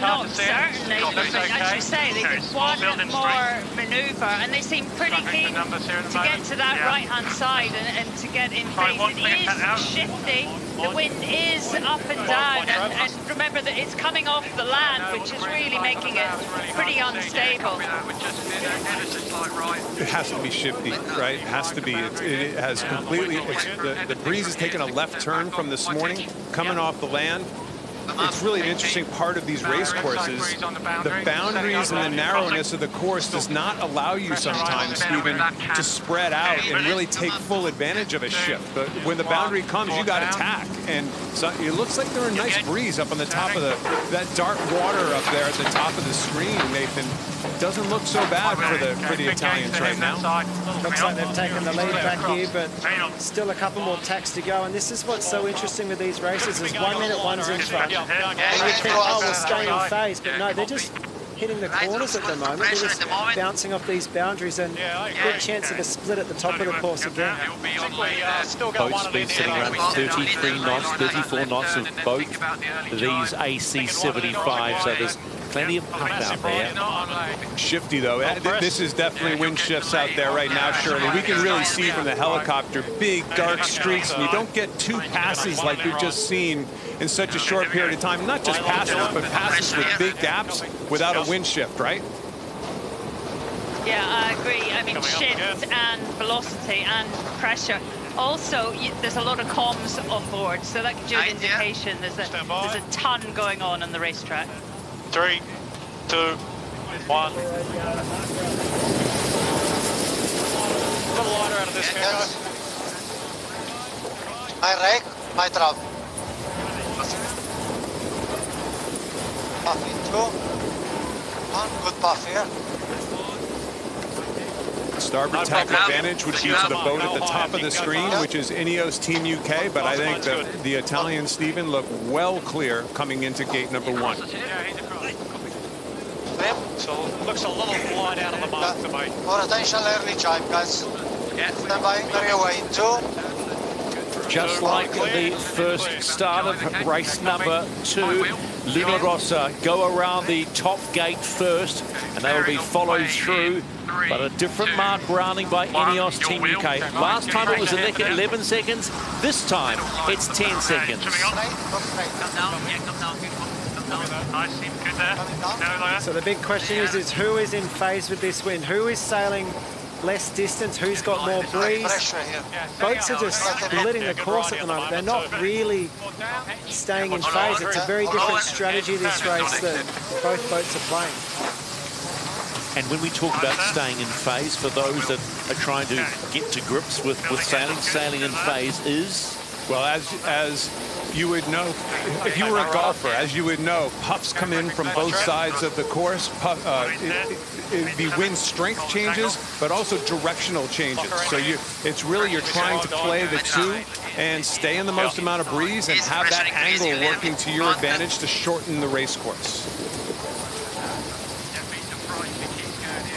not certainly, but I should say they did one more manoeuvre and they seem pretty keen to get to that right-hand side and to get in phase. It is shifting, the wind is up and down, and remember that it's coming off the land, which is really making it pretty unstable. It has to be shifty, right? It has to be. It has completely, the breeze has taken a left turn from this morning, coming off the land. It's really an interesting part of these race courses. The boundaries and the narrowness of the course does not allow you sometimes, Stephen, to spread out and really take full advantage of a shift. But when the boundary comes, you got to tack. And so it looks like there's a nice breeze up on the top of that dark water up there at the top of the screen, Nathan. Doesn't look so bad for the Italians right now. Looks like they've taken the lead back here, but still a couple more tacks to go. And this is what's so interesting with these races is 1 minute one's in front. And you think, oh, we'll stay in phase, but no, they're just hitting the corners at the moment. They're just bouncing off these boundaries, and good chance of a split at the top of the course again. Boat speed sitting around 33 knots, 34 knots of both these AC75s, so there's plenty of pump out there. Shifty though, this is definitely wind shifts out there right now, Shirley. We can really see from the helicopter big dark streaks, and you don't get two passes like we've just seen in such a short period of time. Not just passes, but passes with big gaps without a wind shift, right? Yeah, I agree. I mean, shift and velocity and pressure. Also, there's a lot of comms on board, so that gives you an indication there's a ton going on the racetrack. 3, 2, 1. A little water out of this guy. My rake, my trout. Puffy, 2, 1, good puff here. Starboard tack advantage would be to the boat at the top of the screen, which is INEOS Team UK, but I think the Italian, Stephen, look well clear coming into gate number 1. So looks a little wide out of the mark, the mate. More attention early chime, guys. Stand by in the rear way, 2. Just like the first start of race number 2, Luna Rossa go around the top gate first, and they will be followed through. But a different mark rounding by INEOS Team UK. Last time it was a neck at 11 seconds. This time it's 10 seconds. So the big question is who is in phase with this wind? Who is sailing less distance, who's got more breeze? Boats are just splitting the course at the moment. They're not really staying in phase. It's a very different strategy this race that both boats are playing. And when we talk about staying in phase, for those that are trying to get to grips with sailing, sailing in phase is? Well, as you would know, if you were a golfer, as you would know, puffs come in from both sides of the course. It'd be wind strength changes, but also directional changes. So it's really you're trying to play the two and stay in the most amount of breeze and have that angle working to your advantage to shorten the race course.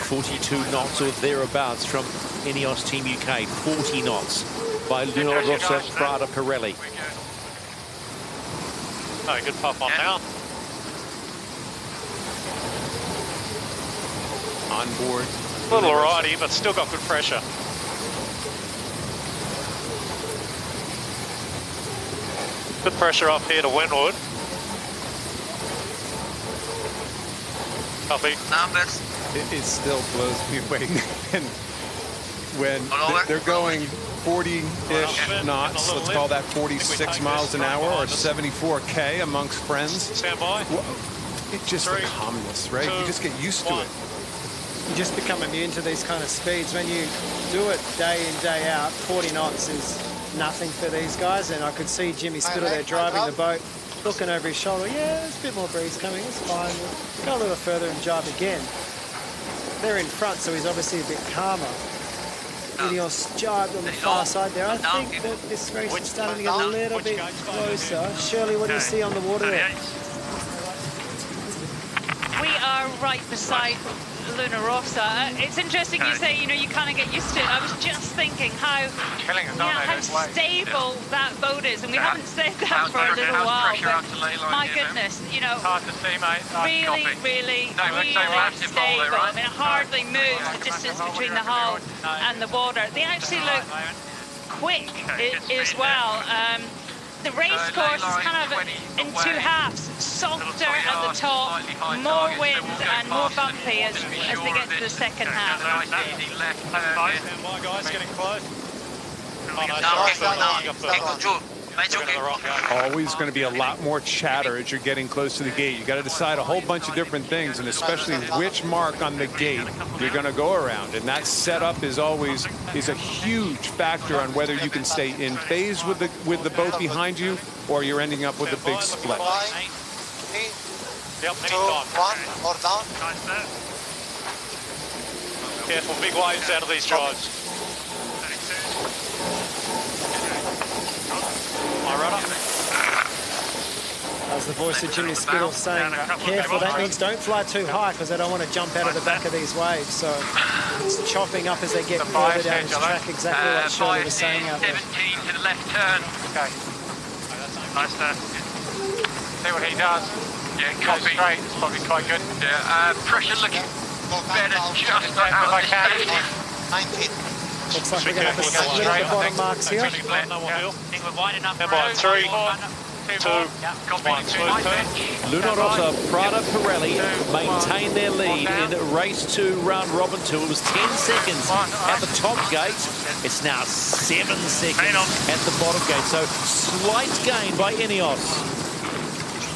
42 knots or thereabouts from INEOS Team UK, 40 knots by Luna Rossa Prada Pirelli. Oh, good puff on now. On board. A little righty, but still got good pressure. Good pressure up here to windward. Copy. Numbers. It still blows me away. And when they're going 40-ish knots, let's call that 46 miles an hour or 74K amongst friends. Stand by. It's just the calmness, right? You just get used to it. You just become immune to these kind of speeds. When you do it day in, day out, 40 knots is nothing for these guys. And I could see Jimmy Spithill there driving the boat, looking over his shoulder. Yeah, there's a bit more breeze coming. It's fine. We'll go a little further and jive again. They're in front, so he's obviously a bit calmer. INEOS jibed on the far side there. I think that this race is starting to get a little bit closer. Shirley, what do you see on the water there? We are right beside Luna Rossa. It's interesting you say, you know, you kind of get used to it. I was just thinking how stable that boat is, and we haven't said that for a little while, but my goodness, you know, really stable. I mean, it hardly moves, the distance between the hull and the water. They actually look quick as well. The race course is kind of in two halves, softer at the top, more wind and more bumpy as they get to the second half. My guy's getting close. Always going to be a lot more chatter as you're getting close to the gate. You got to decide a whole bunch of different things, and especially which mark on the gate you're going to go around. And that setup is always a huge factor on whether you can stay in phase with the boat behind you, or you're ending up with a big split. 3, 2, 1, or down. Careful, big waves out of these drives. As the voice of Jimmy Spithill saying, careful, that means don't fly too high because they don't want to jump out of the back of these waves. So it's chopping up as they get further down the track, exactly what Shirley was saying out there. 17 to the left turn. Okay. Nice there. See what he does. Yeah, copy. Straight, it's probably quite good. Yeah, pressure looking better just out of the stage. Looks like we're going to have to split at the bottom marks here. About 3, 2, 1. Luna Rossa Prada Pirelli maintain their lead in race 2 round robin 2. It was 10 seconds at the top gate. It's now 7 seconds at the bottom gate. So slight gain by INEOS.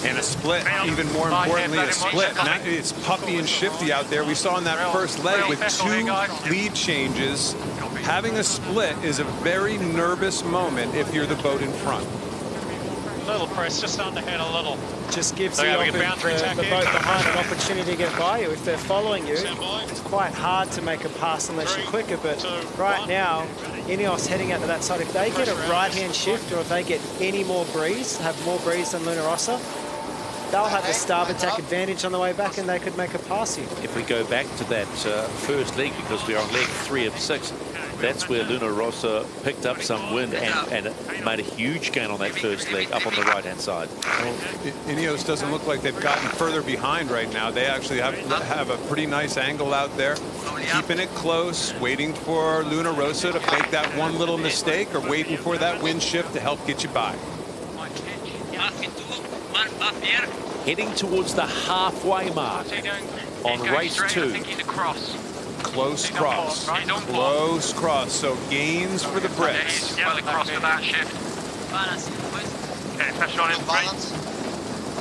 And a split, even more importantly, a split. It's puppy and shifty out there. We saw in that first leg with 2 lead changes. Having a split is a very nervous moment if you're the boat in front. Little press, just underhead a little. Just gives the boat behind an opportunity to get by you. If they're following you, it's quite hard to make a pass unless you're quicker. But right now, INEOS heading out to that side. If they get a right-hand shift or if they get any more breeze, have more breeze than Luna Rossa, they'll have the starboard attack advantage on the way back, and they could make a pass here. If we go back to that first leg, because we're on leg 3 of 6, that's where Luna Rossa picked up some wind and made a huge gain on that first leg up on the right-hand side. Well, INEOS doesn't look like they've gotten further behind right now. They actually have a pretty nice angle out there, keeping it close, waiting for Luna Rossa to make that one little mistake or waiting for that wind shift to help get you by. Heading towards the halfway mark on race 2. Close cross. Close cross. So gains for the Brits. Well across for that shift. Okay, pressure on him.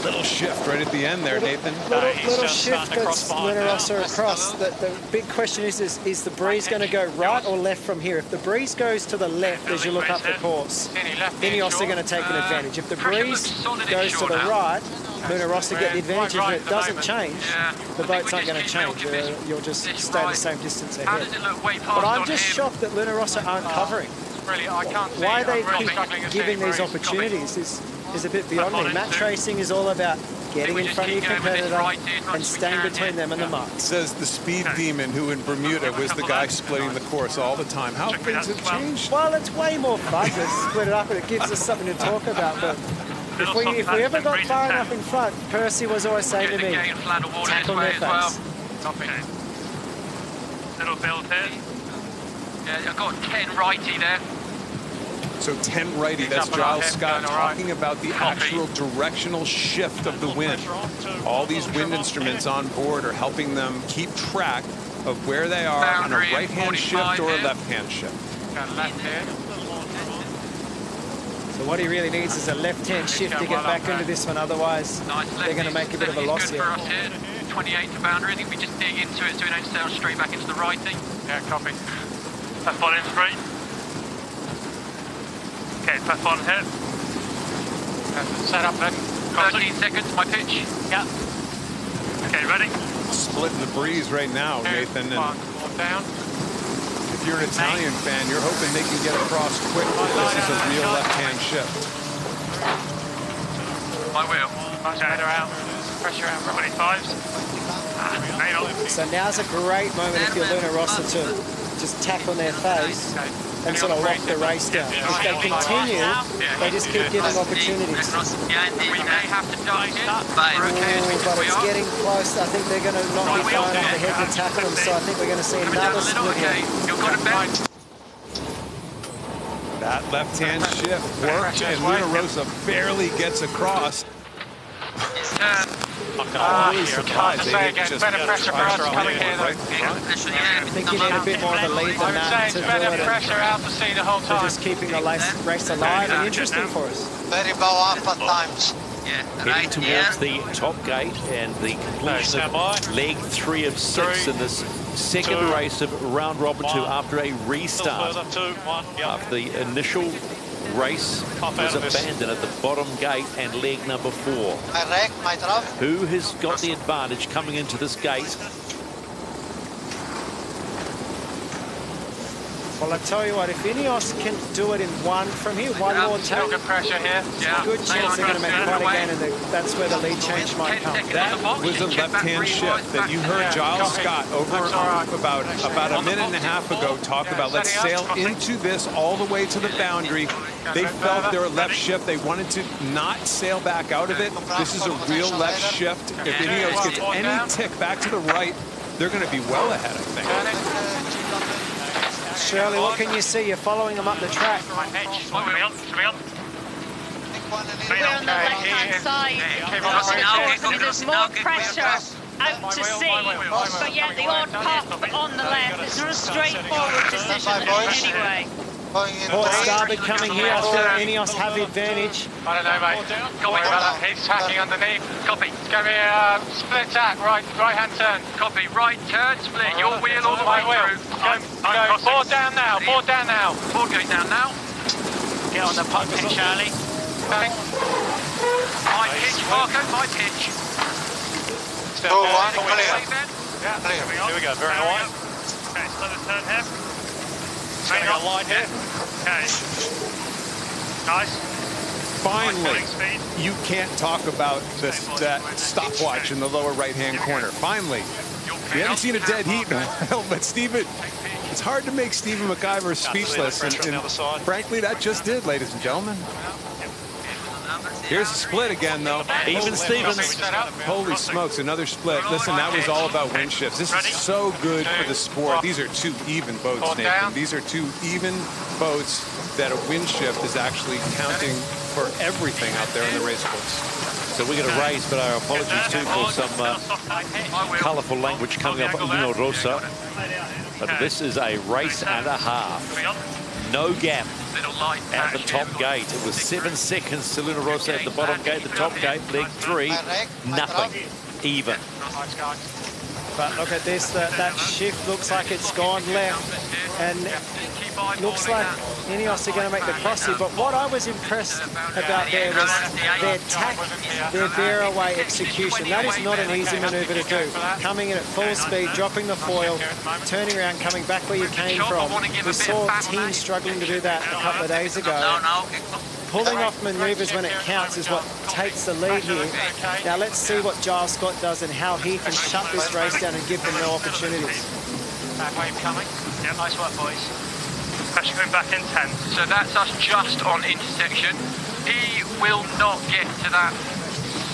Little shift right at the end there, Nathan. Little shift that's Luna Rossa across. The big question is the breeze going to go right or left from here? If the breeze goes to the left as you look up the course, INEOS are going to take an advantage. If the breeze goes to the right, Luna Rossa get the advantage. If it doesn't change, the boats aren't going to change. You'll just stay the same distance ahead. But I'm just shocked that Luna Rossa aren't covering. Why they keep giving these opportunities is a bit beyond me. Match racing is all about getting in front of your competitor and staying between them and the mark. Says the speed demon who in Bermuda was the guy splitting the course all the time. How things have changed. Well, it's way more fun to split it up, and it gives us something to talk about. But if we ever got far enough in front, Percy was always saying to me, tackle their face. Little build there. Yeah, I've got 10 righty there. So 10 righty, that's Giles Scott talking about the actual directional shift of the wind. All these wind instruments on board are helping them keep track of where they are on a right-hand shift or a left-hand shift. So what he really needs is a left-hand shift to get back into this one, otherwise they're going to make a bit of a loss here. 28 to boundary, I think we just dig into it so we don't sail straight back into the righty. Yeah, copy. That's bottom straight. Okay, pass on here. Set up there. 13 seconds, my pitch. Yeah. Okay, ready? Splitting the breeze right now, Nathan. Down. if you're an Italian fan, you're hoping they can get across quick. This is a real left-hand shift. My wheel. Much harder out. Pressure out for 25s. So now's a great moment if you're Luna Rossa to just tap on their face and sort of lock the race down. If they continue, they just keep giving opportunities. We may have to dodge it, but it's getting close. I think they're going to not be far enough ahead to tackle them, so I think we're going to see another split here. That left-hand shift worked, and Luna Rossa barely gets across. Better pressure for us coming here. I think you need a bit more of a lead than that to do it. They're just keeping the race alive and interesting for us. Very well up at times. Heading towards the top gate and the completion of leg 3 of 6 in this second race of round robin 2 after a restart. After the initial race was abandoned at the bottom gate and leg number 4. Who has got the advantage coming into this gate? Well, I tell you what, if INEOS can do it in one from here, one more take, good chance they're going to make one again, and that's where the lead change might come. That was a left-hand shift that you heard Giles Scott over and over about a minute and a half ago talk about. Let's sail into this all the way to the boundary. They felt their left shift. They wanted to not sail back out of it. This is a real left shift. If INEOS gets any tick back to the right, they're going to be well ahead, I think. Shirley, what can you see? You're following them up the track. We're on the left-hand side. There's more pressure out to sea. But yeah, the odd path on the left. It's not a straightforward decision anyway. Port starboard coming here. I think INEOS have the advantage. I don't know, mate. Copy, brother. He's tacking underneath. Copy. It's going to be a split tack. Right-hand turn. Copy. Right turn split. Your wheel all the way through. Go board down now, board down now. Board going down now. Get on the puck pin, Charlie. My pitch, Barker, my pitch. Still one, clear. Yeah, here we go, very wide. Okay, so the turn here. Going on line here. Okay. Nice. Finally, you can't talk about that stopwatch in the lower right-hand corner. Finally. We haven't seen a dead heat in a while, but Stephen, it's hard to make Stephen McIver speechless, and frankly, that just did, ladies and gentlemen. Here's a split again, though. Even Stevens. Holy smokes, another split. Listen, that was all about wind shifts. This is so good for the sport. These are two even boats, Nathan. These are two even boats that a wind shift is actually counting for everything out there in the race course. So we're going to raise, but our apologies too for some colourful language coming up at Luna Rossa. But this is a race and a half. No gap at the top gate. It was 7 seconds to Luna Rossa at the bottom gate, the top gate, leg 3, nothing, even. But look at this, that shift looks like it's gone left. And looks like INEOS are going to make the crossy, but what I was impressed about there was their tack, their bear away execution. That is not an easy manoeuvre to do. Coming in at full speed, dropping the foil, turning around, coming back where you came from. We saw teams struggling to do that a couple of days ago. Pulling off manoeuvres when it counts is what takes the lead here. Now let's see what Giles Scott does and how he can shut this race down and give them no opportunities. Back wave coming. Yeah, nice work, boys. Pressure going back in 10. So that's us just on intersection. He will not get to that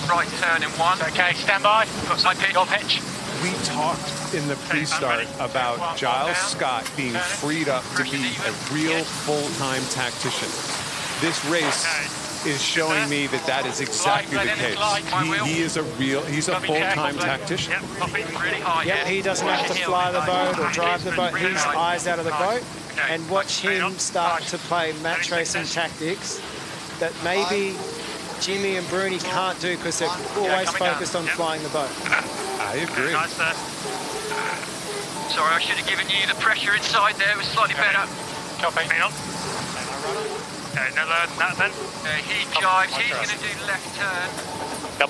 right turn in one. Okay, stand by. Got side pitch. We talked in the pre-start about Giles Scott being freed up to be a real full-time tactician. This race is showing me that that is exactly the case. He is a real, he's a full-time tactician. Yeah, he doesn't have to fly the boat or drive the boat. He's eyes out of the boat. And watch him start to play match racing tactics that maybe Jimmy and Bruni can't do because they're always focused on flying the boat. I agree. Sorry, I should have given you the pressure inside there. It was slightly better. Copy. Okay, then. He jives. He's going to do left turn. Yep.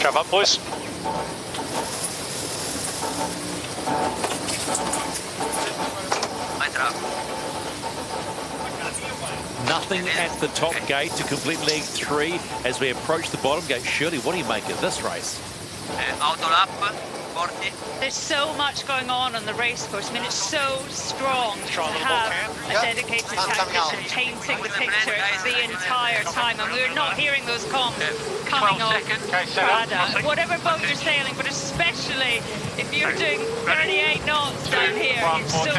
Drive up, boys. nothing at the top gate to complete leg three as we approach the bottom gate. Shirley, what do you make of this race? There's so much going on in the race course. I mean, it's so strong to have a dedicated tactician painting the picture the entire time, and we're not hearing those comms coming off Prada. Whatever boat you're sailing, but especially if you're doing 38 knots down here, it's so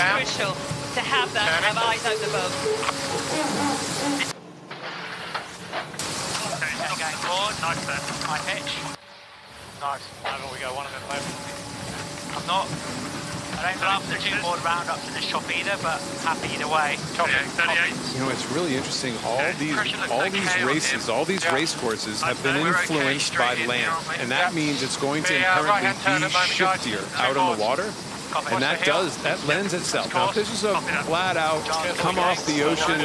crucial to have that, to have eyes out the boat. Nice there, high pitch. Nice. Over we go, one of them over. I'm not, I don't love the board round up to the shop either, but happy either way. You know, it's really interesting. All these race courses have been influenced by land, and that means it's going to inherently be shiftier out on the water. And that lends itself. Now, if this is a flat out, come off the ocean,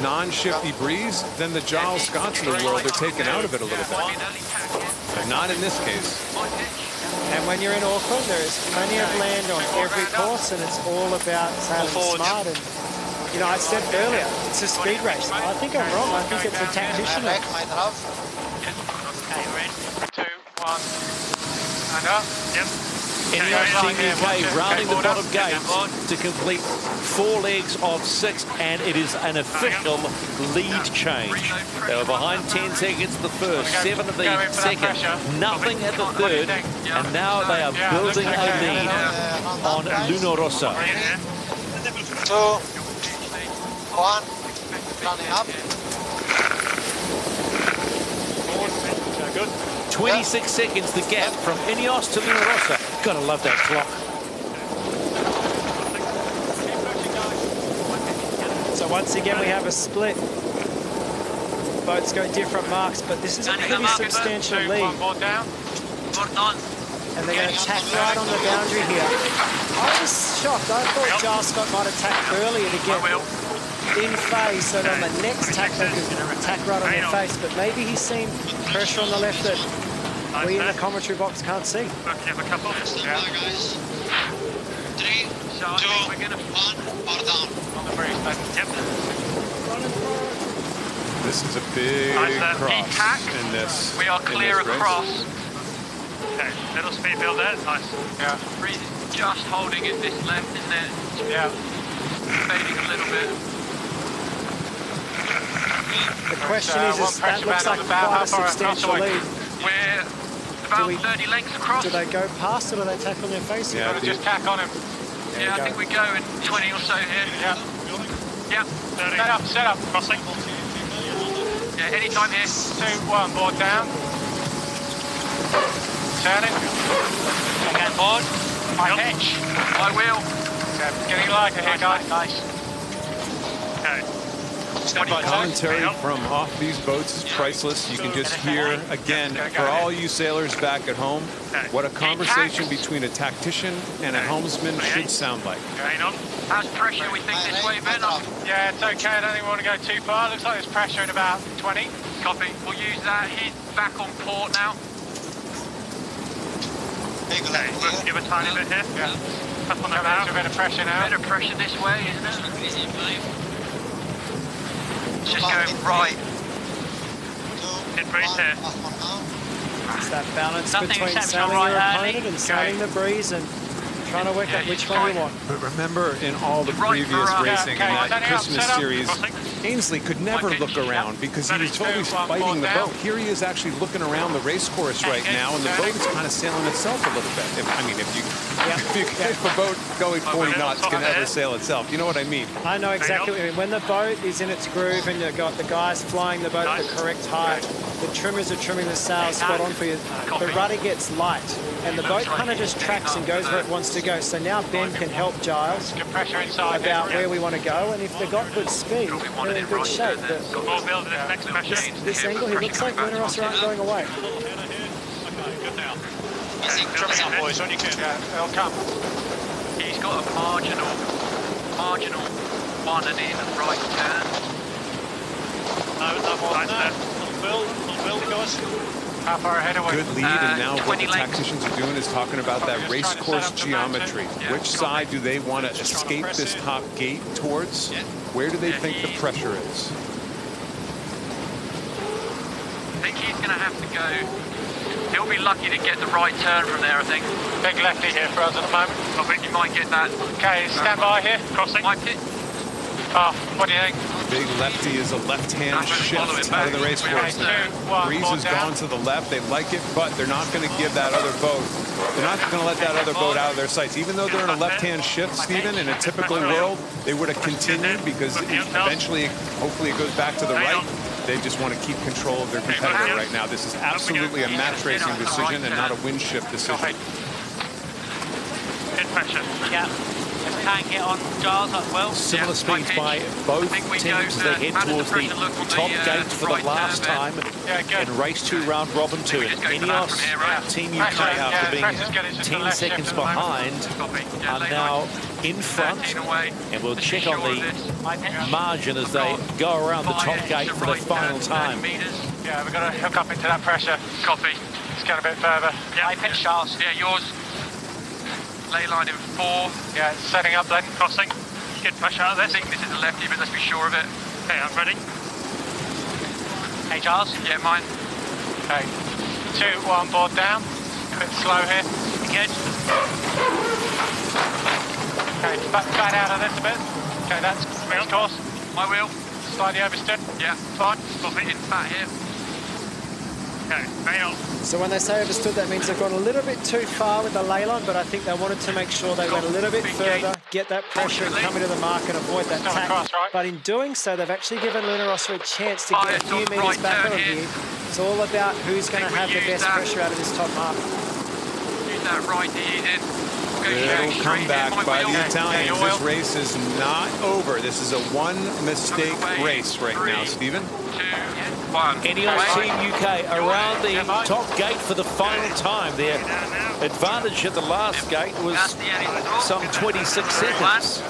non-shifty breeze, then the Giles Scots of the world are taken out of it a little bit. But not in this case. And when you're in Auckland, there is plenty of land on every course, and it's all about sailing smart. And, you know, I said earlier, it's a speed race. I think I'm wrong. I think it's a tactician. Okay, 2, 1, and up. Yep. INEOS Team UK rounding the bottom gate to complete 4 legs of 6, and it is an official lead change. They were behind 10 seconds at the first, 7 at the second, nothing at the third, and now they are building a lead on Luna Rossa. 2, 1, running up. 26 seconds the gap from INEOS to Luna Rossa. Gotta love that clock. So once again we have a split. Boats go different marks, but this is a pretty substantial lead. And they're going to tack right on the boundary here. I was shocked. I thought Giles Scott might have tacked earlier to get in phase, so that on the next tack they could tack right on their face. But maybe he's seen pressure on the left that we in the commentary box can't see. Guys. 3, 2, 1, or down. On the breeze, this is a big cross in this. We are clear across. Okay, little speed build there, nice. Yeah. Breeze is just holding it this left, isn't it? Yeah. Fading a little bit. The question is that looks like quite a substantial lead. We're about 30 lengths across. Do they go past it or they tack on their face? Yeah, they just tack on him. Yeah, I think we go in 20 or so here. Yeah. Yeah. 30. Set up, crossing. Yeah, any time here. 2, 1, board down. Turn it. Again, board. My hitch. My wheel. Getting light here, guys. Nice. Okay. The commentary from off these boats is priceless. You can just hear, again, for all you sailors back at home, what a conversation between a tactician and a helmsman should sound like. How's pressure, we think, this way, Ben? Yeah, it's okay. I don't think we want to go too far. Looks like there's pressure at about 20. Copy. We'll use that. He's back on port now. We'll give a tiny bit here. Yeah. Up on the bow. A bit of pressure now. A bit of pressure this way, isn't it? Just going right. It's that balance between sailing your opponent and sailing the breeze and trying to work out which one you want. But remember, in all the previous racing in that Christmas series, Ainslie could never look around because he was always fighting the boat. Here he is actually looking around the race course right now, and the boat is kind of sailing itself a little bit. I mean, if a boat going 40 knots can ever sail itself, you know what I mean? I know exactly what I mean. When the boat is in its groove and you've got the guys flying the boat at the correct height, the trimmers are trimming the sails spot on for you, the rudder gets light, and the boat kind of just tracks and goes where it wants to go. So now Ben can help Giles about where we want to go, and if they've got good speed, they're in good shape. This angle here looks like Luna Rossa aren't going away. Trimmers up, boys, on your turn. They'll come. He's got a marginal one and in right turn. No more than that. How far ahead away? Good lead, and now what the tacticians are doing is talking about that race course geometry. Which side do they want to escape this top gate towards? Where do they think the pressure is? I think he's going to have to go. He'll be lucky to get the right turn from there, I think. Big lefty here for us at the moment. I think he might get that. Okay, stand by here, crossing. My pit. Oh, what do you think? Big lefty is a left-hand shift out of the race course. Breeze has gone to the left. They like it, but they're not going to give that other boat. They're not going to let that other boat out of their sights. Even though they're in a left-hand shift, Stephen, in a typical world, they would have continued because eventually, hopefully, it goes back to the right. They just want to keep control of their competitor right now. This is absolutely a match racing decision and not a wind shift decision. Good pressure. Yeah. Can't get on Giles up well. Similar speeds by both teams as they head towards the top gate for the last time in race 2 round robin 2. INEOS Team UK, after being 10 seconds behind, are now in front, and we'll check on the margin as they go around the top gate for the final time. Yeah, we've got to hook up into that pressure. Copy. Let's get a bit further. I pitch Giles. Yeah, yours. Leyline in 4. Yeah, it's setting up then, crossing. Good pressure out of this. I think this is a lefty, but let's be sure of it. Okay, I'm ready. Hey, Giles. Yeah, mine. Okay. 2-1 board down. A bit slow here. Good. Okay, back out of this a bit. Okay, that's real course. My wheel. Slightly oversteer. Yeah, fine. Stop it in fat here. Okay, so when they say overstood, that means they've gone a little bit too far with the ley line, but I think they wanted to make sure they went a little bit further, get that pressure and come into the mark and avoid that tack. Right? But in doing so, they've actually given Luna Rossa a chance to get a few metres back over here. It's all about who's going to have the best pressure out of this top half. Use that right to ease in. Little comeback by the Italians. This race is not over. This is a one-mistake race right now, Stephen. INEOS Team UK around the top gate for the final time. Their advantage at the last gate was some 26 seconds.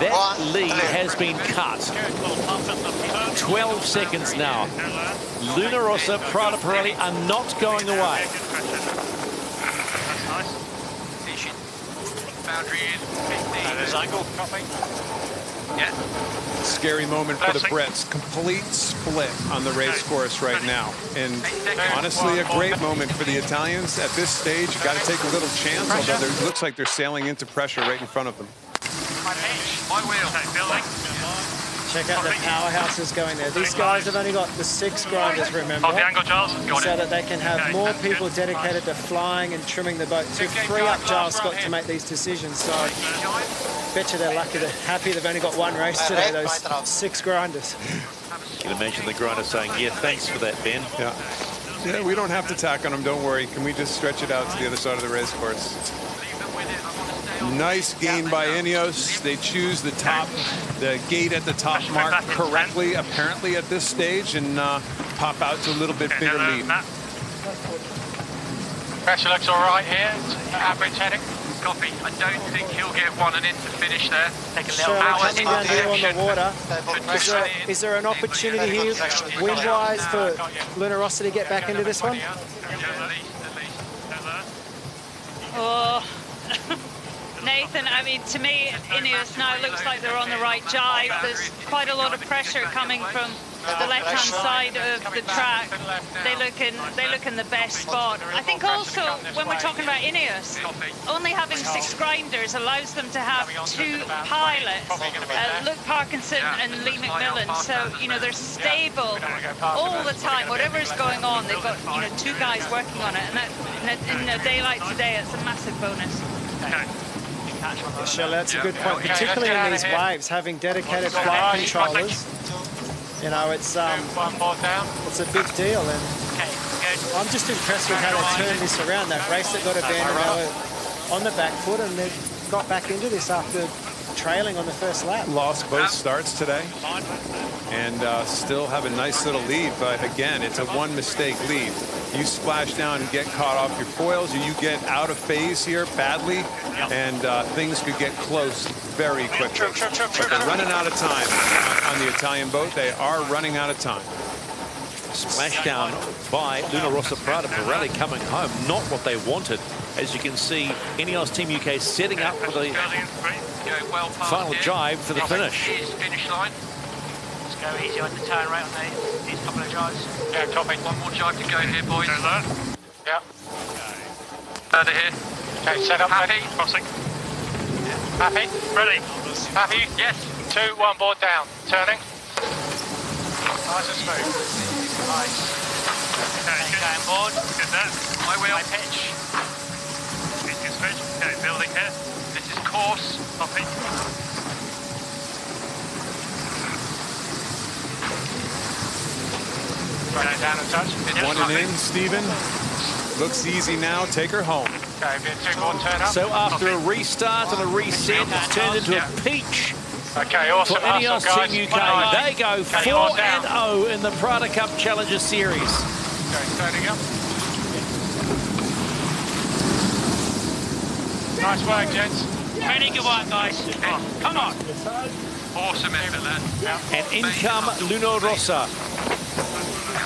That lead has been cut. 12 seconds now. Luna Rossa, Prada Pirelli are not going away. Boundary in, 15. There's angle, copy. Yeah. Scary moment for the Brits. Complete split on the race course right now. And honestly, a great moment for the Italians. At this stage, you've got to take a little chance, although it looks like they're sailing into pressure right in front of them. My wheel. Check out the powerhouses going there. These guys have only got the 6 grinders, remember, so that they can have more people dedicated to flying and trimming the boat to free up Giles Scott to make these decisions. So I bet you they're lucky, they're happy they've only got one race today, those 6 grinders. You can imagine the grinder saying, yeah, thanks for that, Ben. Yeah, we don't have to tack on them, don't worry. Can we just stretch it out to the other side of the race course? Nice gain by INEOS. They choose the gate at the top mark correctly, apparently, at this stage, and pop out to a little bit bigger lead. Pressure looks all right here. Average heading. Copy. I don't think he'll get one and in to finish there. Take a little hour in the direction. Is there an opportunity here, wind-wise, for Luna Rossa to get back into this one? Oh. Nathan, I mean, to me, INEOS now looks like they're on the right jive. There's quite a lot of pressure coming from the left-hand side of the track. They look in the best spot. I think also, when we're talking about INEOS, only having 6 grinders allows them to have 2 pilots, Luke Parkinson and Lee McMillan. So, you know, they're stable all the time. Whatever's going on, they've got, you know, 2 guys working on it. And that, in the daylight today, it's a massive bonus. Shirley, that's a good point, particularly in these waves, having dedicated flight controllers. You know, it's a big deal, and I'm just impressed with how they turned this around. That race that got abandoned, they were on the back foot, and they got back into this after trailing on the first lap. Lost both starts today, and still have a nice little lead, but again, it's a one-mistake lead. You splash down and get caught off your foils, or you get out of phase here badly, and things could get close very quickly. But they're running out of time on the Italian boat. They are running out of time. Splashdown by Luna Rossa Prada Pirelli coming home. Not what they wanted. As you can see, INEOS Team UK setting up for the final jibe for the finish. go easy on the turn right on these couple of drives. Yeah, copy. One more jog to go here, boys. Go low. Yeah. Okay. Under here. Okay, set up. Happy. Ready. Crossing. Happy. Ready. Happy. Yes. 2-1 board down. Turning. Nice and smooth. Nice. Okay, good. Down board. Good there. My wheel. My pitch. Pitch is pitch. Okay, building here. This is course. Copy. Okay, down and touch. One and in, Stephen. Looks easy now, take her home. Okay, turn up. So after a restart and a reset, it's turned into a peach. Okay, awesome. For INEOS Team UK, they go 4-0 in the Prada Cup Challenger Series. Okay, turning up. Nice work, gents. Pretty good work, guys. Come on. Awesome effort, lad. And in come Luna Rossa.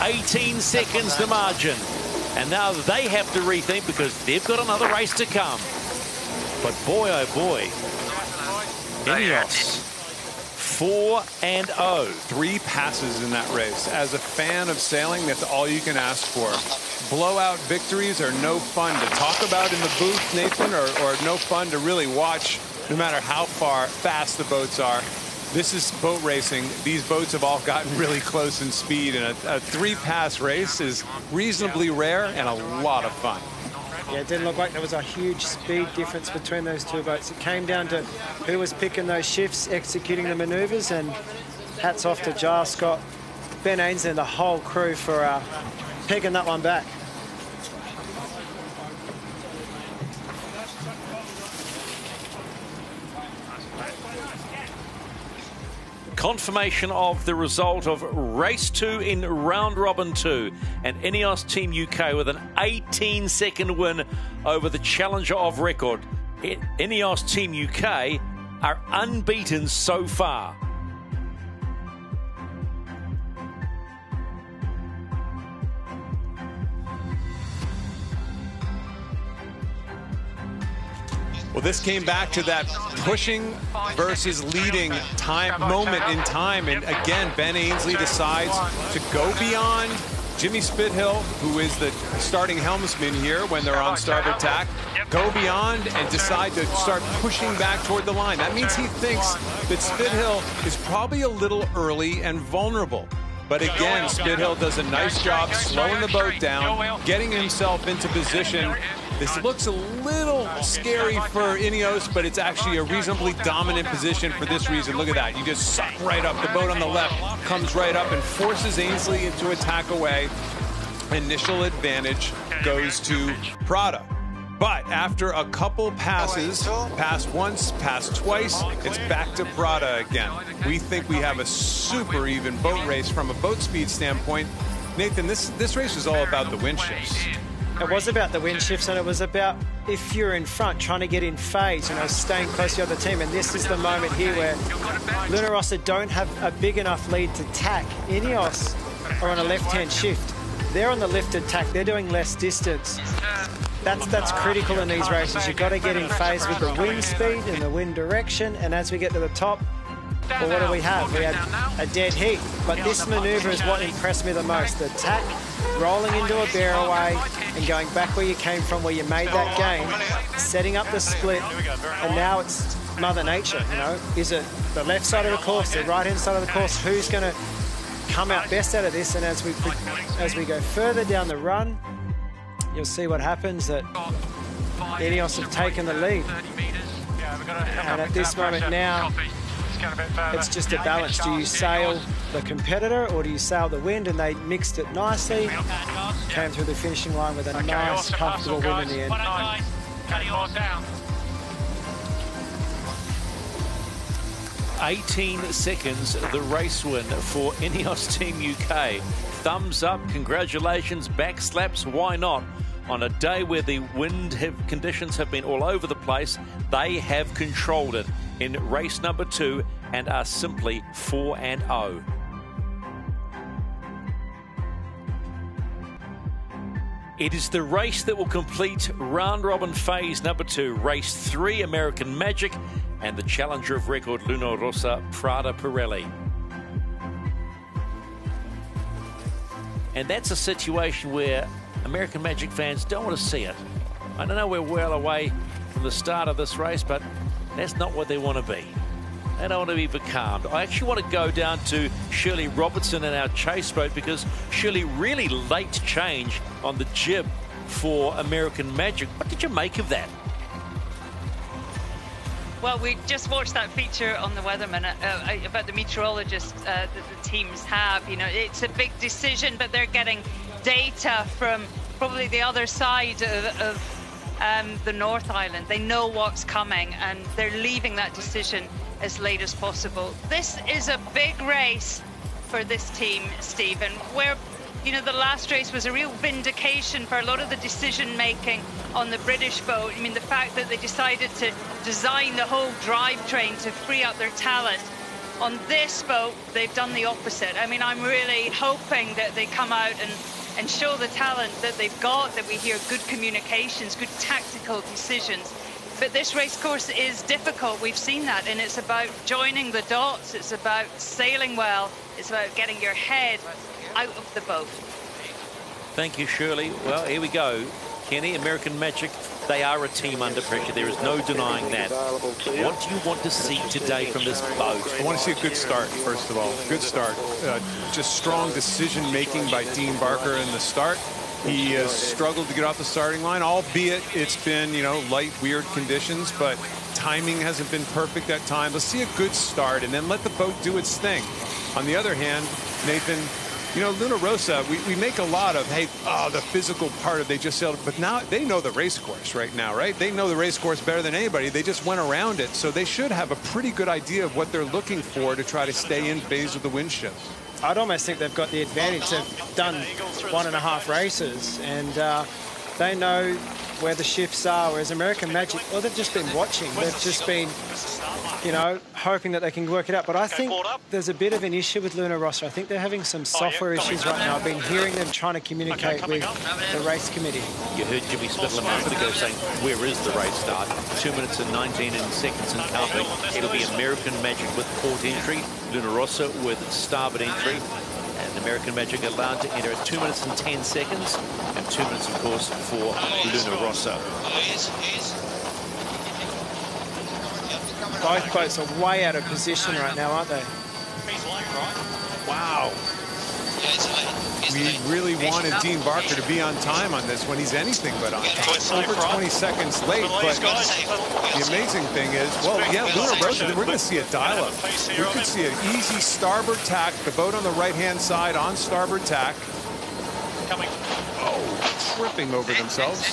18 seconds the margin. And now they have to rethink because they've got another race to come. But boy, oh boy, INEOS 4-0. Three passes in that race. As a fan of sailing, that's all you can ask for. Blowout victories are no fun to talk about in the booth, Nathan, or no fun to really watch, no matter how fast the boats are. This is boat racing. These boats have all gotten really close in speed, and a three-pass race is reasonably rare and a lot of fun. Yeah, it didn't look like there was a huge speed difference between those two boats. It came down to who was picking those shifts, executing the manoeuvres, and hats off to Giles Scott, Ben Ainslie, and the whole crew for pegging that one back. Confirmation of the result of race 2 in round robin 2, and INEOS Team UK with an 18-second win over the challenger of record. INEOS Team UK are unbeaten so far. Well, this came back to that pushing versus leading time moment in time. And again, Ben Ainslie decides to go beyond Jimmy Spithill, who is the starting helmsman here when they're on starboard tack, go beyond and decide to start pushing back toward the line. That means he thinks that Spithill is probably a little early and vulnerable. But again, Spithill does a nice job slowing the boat down, getting himself into position. This looks a little scary for INEOS, but it's actually a reasonably dominant position for this reason. Look at that. You just suck right up. The boat on the left comes right up and forces Ainslie into a tack away. Initial advantage goes to Prada. But after a couple passes, pass once, pass twice, it's back to Prada again. We think we have a super even boat race from a boat speed standpoint. Nathan, this race is all about the wind shifts. It was about the wind shifts, and it was about if you're in front, trying to get in phase, you know, staying close to the other team. And this is the moment here where Luna Rossa don't have a big enough lead to tack. INEOS are on a left-hand shift. They're on the lifted tack. They're doing less distance. That's critical in these races. You've got to get in phase with the wind speed and the wind direction. And as we get to the top, well, what do we have? We have a dead heat. But this manoeuvre is what impressed me the most. The tack, rolling into a bear away and going back where you came from, where you made that gain, setting up the split, and now it's Mother Nature, you know. Is it the left side of the course, the right-hand side of the course? Who's going to come out best out of this? And as we go further down the run, you'll see what happens, that INEOS have taken the lead. And at this moment now, it's just a balance. Do you sail the competitor or do you sail the wind? And they mixed it nicely. Came through the finishing line with a nice, comfortable win in the end. Down. 18 seconds, the race win for INEOS Team UK. Thumbs up, congratulations, back slaps, why not? On a day where the wind conditions have been all over the place, they have controlled it in race number 2 and are simply 4-0. It is the race that will complete round robin phase number 2, race 3 American Magic and the challenger of record Luna Rossa Prada Pirelli. And that's a situation where American Magic fans don't want to see it. I know we're well away from the start of this race, but that's not what they want to be. They don't want to be becalmed. I actually want to go down to Shirley Robertson in our chase boat, because Shirley, really late change on the jib for American Magic. What did you make of that? Well, we just watched that feature on the Weatherman about the meteorologists that the teams have. You know, it's a big decision, but they're getting data from probably the other side of the North Island. They know what's coming, and they're leaving that decision as late as possible. This is a big race for this team, Stephen, where, you know, the last race was a real vindication for a lot of the decision-making on the British boat. I mean, the fact that they decided to design the whole drivetrain to free up their talent. On this boat, they've done the opposite. I mean, I'm really hoping that they come out and show the talent that they've got, that we hear good communications, good tactical decisions. But this race course is difficult, we've seen that, and it's about joining the dots, it's about sailing well, it's about getting your head out of the boat. Thank you, Shirley. Well, here we go, Kenny. American Magic, they are a team under pressure, there is no denying that. What do you want to see today from this boat? I want to see a good start, first of all. Good start. Just strong decision-making by Dean Barker in the start. He has struggled to get off the starting line, albeit it's been, you know, light, weird conditions, but timing hasn't been perfect at times. Let's see a good start and then let the boat do its thing. On the other hand, Nathan, you know, Luna Rossa, we make a lot of, hey, oh, the physical part of they just sailed, but now they know the race course right now, right? They know the race course better than anybody. They just went around it, so they should have a pretty good idea of what they're looking for to try to stay in phase with the wind shift. I'd almost think they've got the advantage. They've done 1.5 races, and they know where the shifts are, whereas American Magic, well, they've just been watching. They've just been, you know, hoping that they can work it out. But I think there's a bit of an issue with Luna Rossa. I think they're having some software issues right now. I've been hearing them trying to communicate with the race committee. You heard Jimmy Spithill a moment ago saying, where is the race start? 2 minutes and 19 seconds and counting. It'll be American Magic with port entry, Luna Rossa with starboard entry. And American Magic allowed to enter at 2 minutes and 10 seconds, and 2 minutes, of course, for Luna Rossa. Both boats are way out of position right now, aren't they? Wow. We really wanted Dean Barker to be on time on this when he's anything but on time. Over 20 seconds late, but the amazing thing is, well, yeah, Luna Rossa, we're going to see a dial-up. We could see an easy starboard tack, the boat on the right-hand side on starboard tack. Oh, tripping over themselves.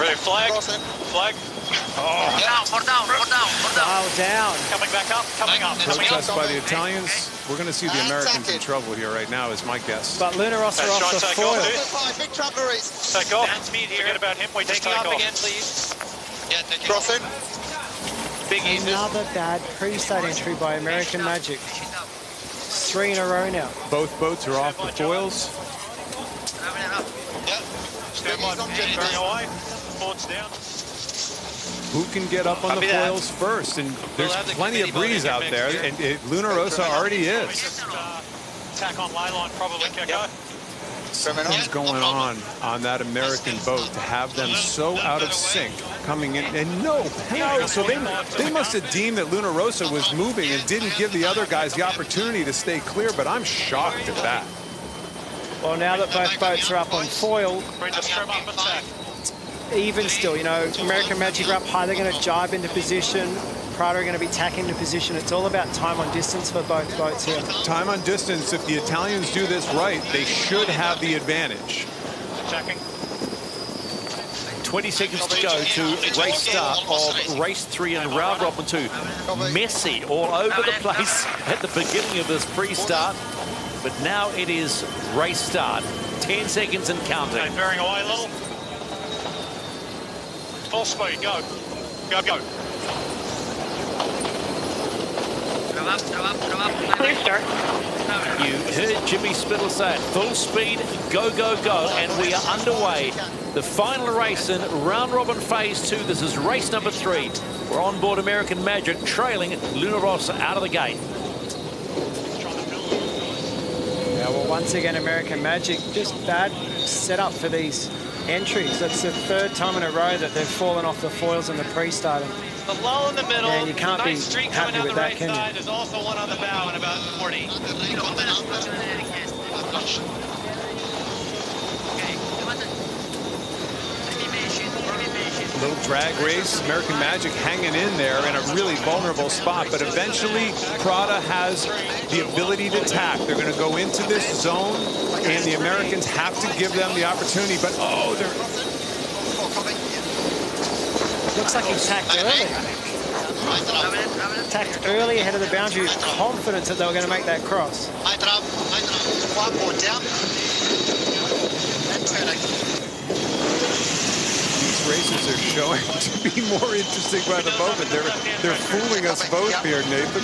Ready, flag. Oh. Down. Coming up. Protest by the Italians. We're going to see the Americans in trouble here right now, is my guess. But Luna Rossa off the foil. Big trouble, Maurice. Take off. Forget about him. We just take off. Again, please. Yeah, crossing. Big another bad pre-side entry by American Magic. 3 in a row now. Both boats are off the foils. Yep. Board's down. Who can get up on the foils first? And there's plenty of breeze out there, and Luna Rossa already is. Tack on line, probably Keko. Something's going on that American boat to have them so out of sync coming in, and no power. So they must have deemed that Luna Rossa was moving and didn't give the other guys the opportunity to stay clear, but I'm shocked at that. Well, now that both boats are up on foil, even still, you know, American Magic are up high, they're going to jibe into position. Prada are going to be tacking into position. It's all about time on distance for both boats here. Time on distance, if the Italians do this right, they should have the advantage. 20 seconds to go to race start of race 3 and round robin 2. Messy all over the place at the beginning of this pre-start, but now it is race start. 10 seconds and counting. Bearing away a little. Full speed, go. Go up. Clear start. You heard Jimmy Spithill say it. Full speed, go, and we are underway. The final race in round robin phase 2. This is race number 3. We're on board American Magic, trailing Luna Rossa out of the gate. Now, Once again, American Magic, just bad setup for these entries. That's the third time in a row that they've fallen off the foils in the pre-starter. The lull in the middle, and you can't nice be happy with that, right can side. You? There's also one on the bow in about 40. Little drag race, American Magic hanging in there in a really vulnerable spot, but eventually Prada has the ability to attack. They're going to go into this zone, and the Americans have to give them the opportunity, but oh, they're... Looks like he attacked early. Attacked early ahead of the boundary, confidence that they were going to make that cross. One more down. Races are showing to be more interesting by the moment. They're fooling us both here, Nathan.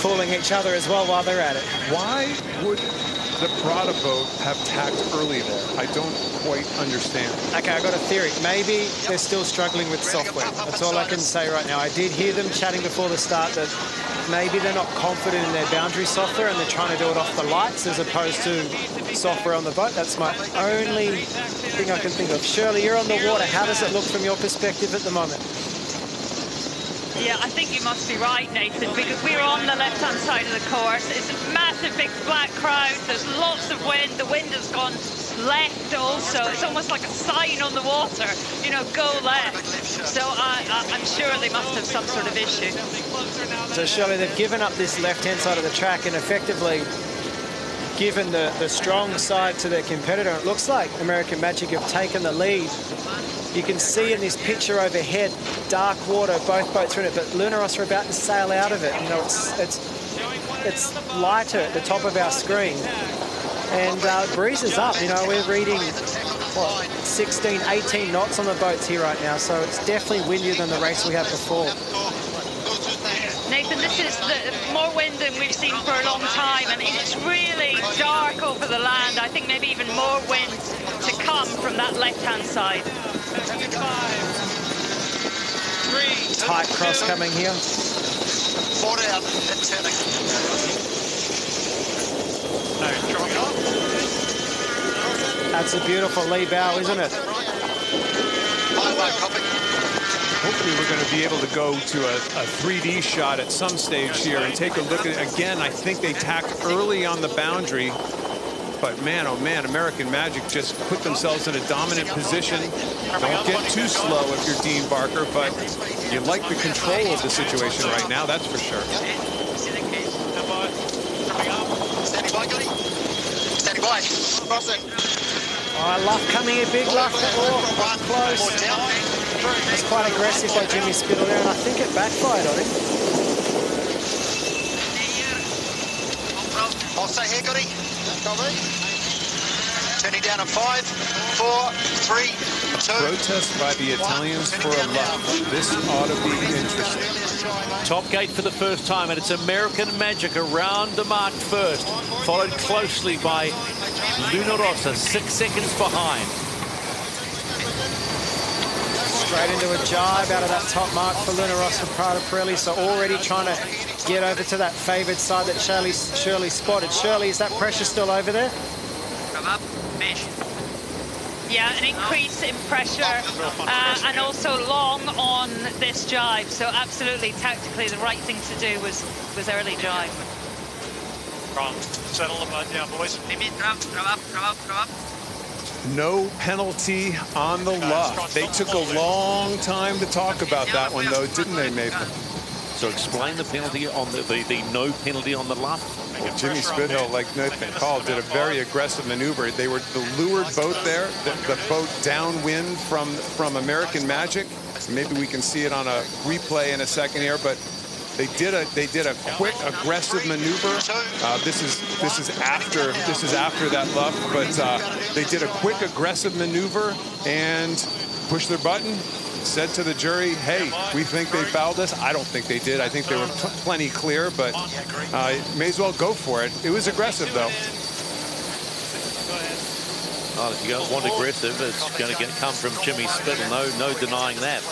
Fooling each other as well while they're at it. Why would the Prada boat have tacked early there? I don't quite understand. Okay, I got a theory. Maybe they're still struggling with software. That's all I can say right now. I did hear them chatting before the start that maybe they're not confident in their boundary software and they're trying to do it off the lights as opposed to software on the boat. That's my only thing I can think of. Shirley, you're on the water. How does it look from your perspective at the moment? Yeah, I think you must be right, Nathan, because we're on the left-hand side of the course. It's a massive, big, black crowd. There's lots of wind. The wind has gone left also. It's almost like a sign on the water, you know, go left. So I'm sure they must have some sort of issue. So, Shirley, they've given up this left-hand side of the track and effectively given the strong side to their competitor. It looks like American Magic have taken the lead. You can see in this picture overhead, dark water, both boats are in it, but Luna Rossa are about to sail out of it. You know, it's lighter at the top of our screen. And breeze is up, you know, we're reading, what, 16, 18 knots on the boats here right now, so it's definitely windier than the race we had before. Nathan, this is more wind than we've seen for a long time, and it's really dark over the land. I think maybe even more wind to come from that left-hand side. Tight cross coming here. That's a beautiful lee bow, isn't it? Hopefully we're going to be able to go to a 3D shot at some stage here and take a look at it. Again, I think they tacked early on the boundary. But man, oh man, American Magic just put themselves in a dominant position. Don't get too slow if you're Dean Barker, but you like the control of the situation right now, that's for sure. Oh, I love coming here, big luck. Oh, close. It's quite aggressive by Jimmy Spithill there, and I think it backfired on him. Turning down at 5, 4, 3, 2. Protest by the Italians for a love. This ought to be interesting. Top gate for the first time, and it's American Magic around the mark first, followed closely by Luna Rossa, 6 seconds behind. Straight into a jibe out of that top mark for Luna Rossa Prada Pirelli, so already trying to get over to that favoured side that Shirley spotted. Shirley, is that pressure still over there? Come up, mesh. Yeah, an increase in pressure and also long on this jibe. So absolutely, tactically, the right thing to do was early jibe. Wrong. Settle the mud down, boys. Come up. No penalty on the luff. They took a long time to talk about that one, though, didn't they, Nathan? So explain the penalty on the no penalty on the luff. Well, Jimmy Spithill, like Nathan called, did a very aggressive maneuver. They were the lured boat there, the boat downwind from American Magic. Maybe we can see it on a replay in a second here, but they did a quick aggressive maneuver. This is after that luff, but they did a quick aggressive maneuver and pushed their button. Said to the jury, hey, we think they fouled us. I don't think they did. I think they were plenty clear, but may as well go for it. It was aggressive, though. Oh, if you don't want aggressive, it's going to come from Jimmy Spithill. No denying that.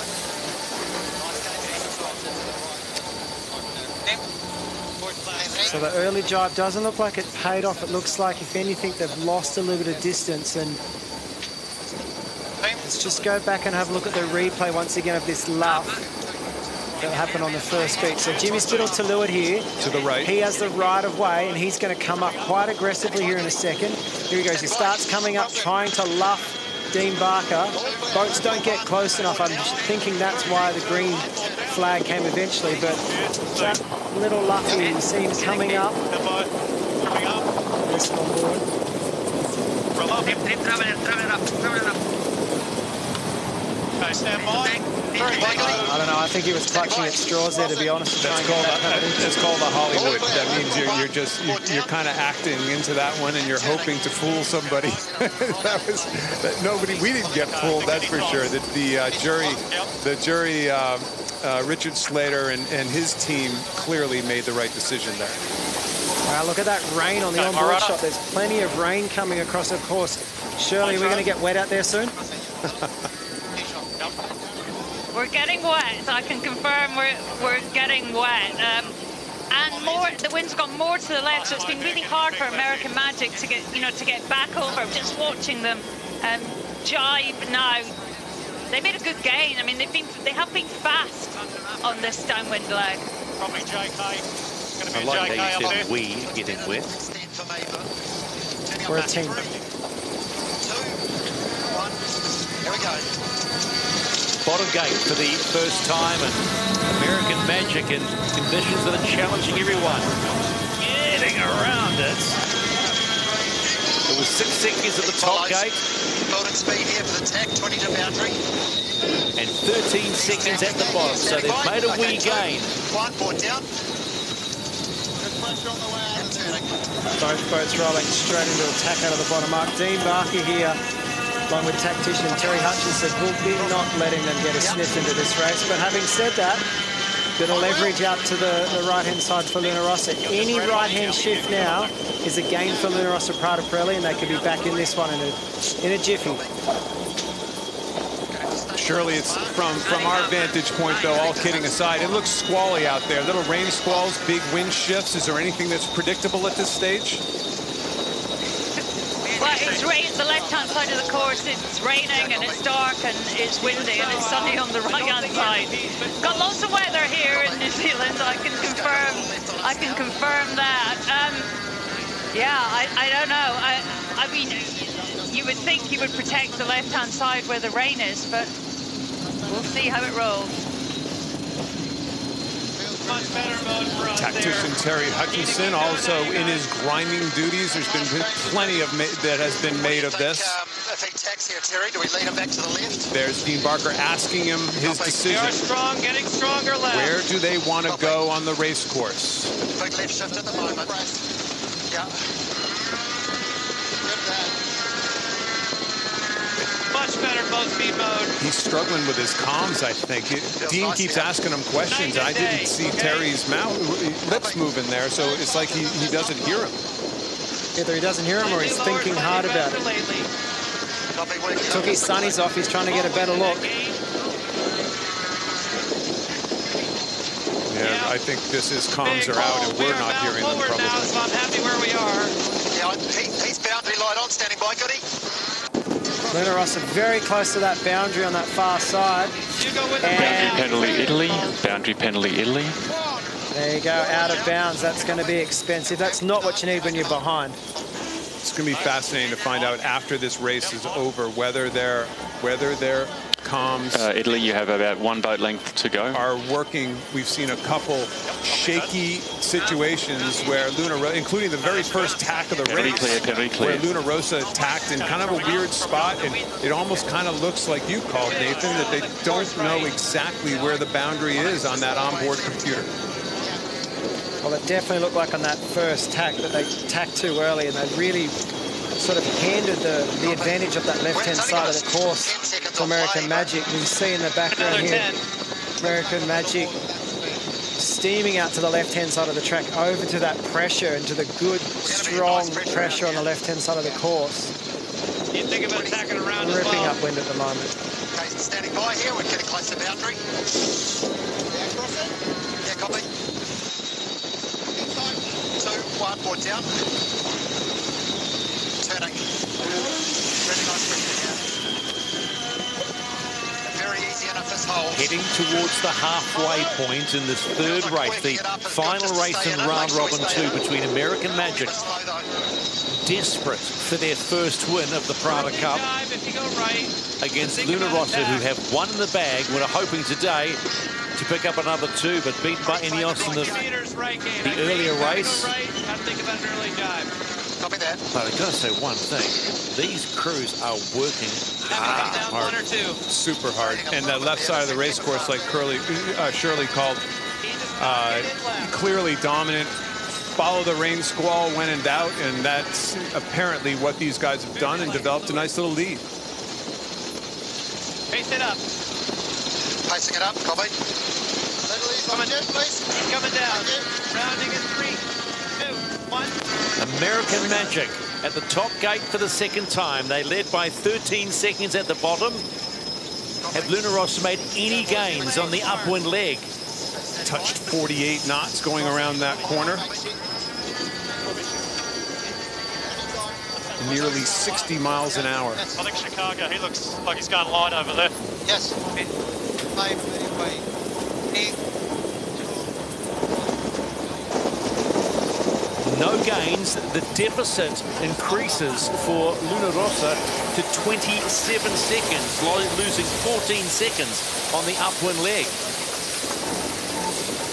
So the early jibe doesn't look like it paid off. It looks like, if anything, they've lost a little bit of distance. And let's just go back and have a look at the replay once again of this lap that happened on the first beat. So Jimmy Spithill to leeward here. To the right. He has the right of way, and he's going to come up quite aggressively here in a second. Here he goes. He starts coming up, trying to luff Dean Barker. Boats don't get close enough. I'm thinking that's why the green flag came eventually, but that little luffy you see him coming up. Yes, on board. I don't know, I think he was clutching at straws there, to be honest. It's called a Hollywood. That means you're kind of acting into that one, and you're hoping to fool somebody. We didn't get fooled, that's for sure. The jury, Richard Slater and his team clearly made the right decision there. Wow, look at that rain on the onboard shot. There's plenty of rain coming across, of course. Shirley, we're going to get wet out there soon. We're getting wet. I can confirm we're getting wet. And the wind's gone more to the left, so it's been really hard for American Magic to get back over. I'm just watching them jibe now. They made a good gain. I mean, they have been fast on this downwind leg. Probably JK. I like that you said we get in with. We're a team. 2, 1. Here we go. Bottom gate for the first time, and American Magic in conditions that are challenging everyone. Getting around it. It was 6 seconds at the top gate. Golden speed here for the tack, 20 to boundary. And 13 seconds at the bottom, so they've made a wee gain. One board down. Both boats rolling straight into the tack out of the bottom mark. Dean Barker here, along with tactician Terry Hutchinson, will be not letting them get a sniff into this race. But having said that, it'll leverage out to the right-hand side for Luna Rossa. Any right-hand shift now is a gain for Luna Rossa Prada Pirelli, and they could be back in this one in a jiffy. Surely it's from our vantage point, though, all kidding aside, it looks squally out there. Little rain squalls, big wind shifts. Is there anything that's predictable at this stage? Well, it's rain, the left-hand side of the course, it's raining and it's dark and it's windy and it's sunny on the right-hand side. Got lots of weather here in New Zealand, I can confirm that. Yeah, I don't know. I mean, you would think you would protect the left-hand side where the rain is, but we'll see how it rolls. Tactician Terry Hutchinson also in his grinding duties. There's been plenty of that has been made of this. If he tacks here, Terry, do we lead him back to the left? There's Dean Barker asking him his decision. They are strong, getting stronger left. Where do they want to go on the race course? Big left shift at the moment. Yeah. Much better boat speed mode. He's struggling with his comms, I think. Dean keeps asking him questions. I didn't see Terry's lips moving there, so it's like he doesn't hear him. Either he doesn't hear him or he's thinking hard about it. Took his sunnies off. He's trying to get a better look. Yeah, I think his comms are out and we're not hearing them probably. So I'm happy where we are. Yeah, he's boundary light on, standing by, goody. Luna Rossa very close to that boundary on that far side. Boundary penalty, Italy. There you go, out of bounds. That's going to be expensive. That's not what you need when you're behind. It's going to be fascinating to find out after this race is over whether their comms. Italy, you have about one boat length to go. Are working. We've seen a couple shaky situations where Luna Rossa, including the very first tack of the race, where Luna Rossa tacked in kind of a weird spot, and it almost kind of looks like you called, Nathan, that they don't know exactly where the boundary is on that onboard computer. Well, it definitely looked like on that first tack that they tacked too early, and they really sort of handed the advantage of that left-hand side of the course to American Magic. We see in the background here, American Magic steaming out to the left-hand side of the track, over to that pressure and to the good, strong pressure on the left-hand side of the course. You think about tacking around as well. Ripping upwind at the moment. Okay, standing by here, we're getting close to the boundary. Yeah, copy. 2 hardboards out. Turning. Really nice pressure here. Very easy enough this hole. Heading towards the halfway point in this third race, the final race in round robin 2 between American Magic, desperate for their first win of the Prada Cup, against Luna Rossa, who have one in the bag, and are hoping today to pick up another two, but beaten by INEOS in the earlier race. But I've got to say one thing, these crews are working hard, super hard, and the left side of the race course, like Shirley called, clearly dominant. Follow the rain squall when in doubt, and that's apparently what these guys have done and developed a nice little lead. Pace it up. Pacing it up, copy. Coming in, please. Coming down. Rounding in 3, 2, 1. American Magic at the top gate for the second time. They led by 13 seconds at the bottom. Have Luna Rossa made any gains on the upwind leg? Touched 48 knots going around that corner. Nearly 60 miles an hour. I think Chicago, he looks like he's going light over there. Yes. No gains. The deficit increases for Luna Rossa to 27 seconds, losing 14 seconds on the upwind leg.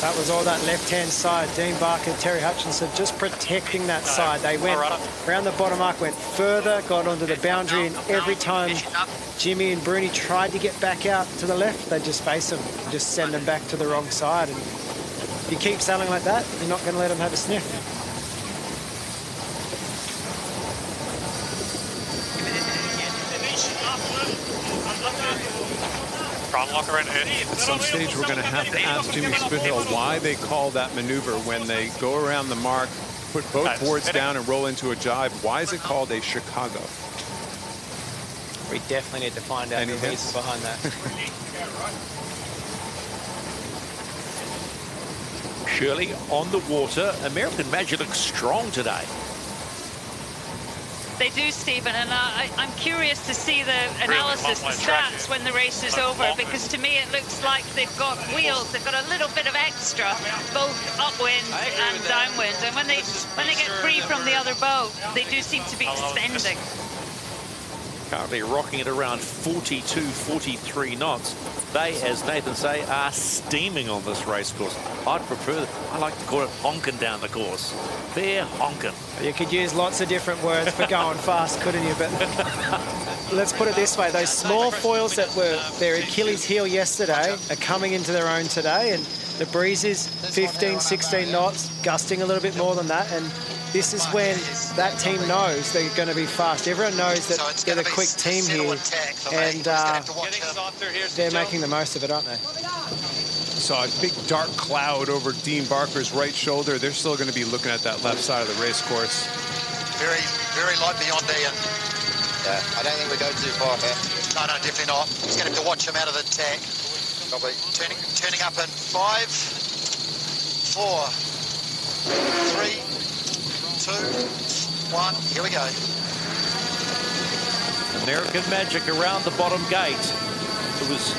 That was all that left-hand side. Dean Barker, Terry Hutchinson just protecting that side. They went around the bottom arc, went further, got onto the boundary, and every time Jimmy and Bruni tried to get back out to the left, they just face them, just send them back to the wrong side. And if you keep sailing like that, you're not going to let them have a sniff. At some stage, we're going to have to ask Jimmy Spithill why they call that maneuver when they go around the mark, put both boards down and roll into a jibe. Why is it called a Chicago? We definitely need to find out the reason behind that. Shirley on the water. American Magic looks strong today. They do, Stephen, and I'm curious to see the analysis, the stats when the race is over, because to me it looks like they've got wheels, they've got a little bit of extra, both upwind and downwind, and when they get free from the other boat, they do seem to be extending. Currently rocking it around 42, 43 knots. They, as Nathan say, are steaming on this race course. I like to call it honking down the course. They're honking. You could use lots of different words for going fast, couldn't you? But let's put it this way, those small foils that were their Achilles heel yesterday are coming into their own today, and the breeze is 15, 16 knots, gusting a little bit more than that, and this is when that team knows they're going to be fast. Everyone knows that they're the quick team here, and they're making the most of it, aren't they? Saw a big dark cloud over Dean Barker's right shoulder. They're still going to be looking at that left side of the race course. Very, very light beyond Ian. Yeah, I don't think we go too far here. No, definitely not. He's going to have to watch him out of the tack. Probably turning up in 5, 4, 3, 2, 1, here we go. American Magic around the bottom gate. It was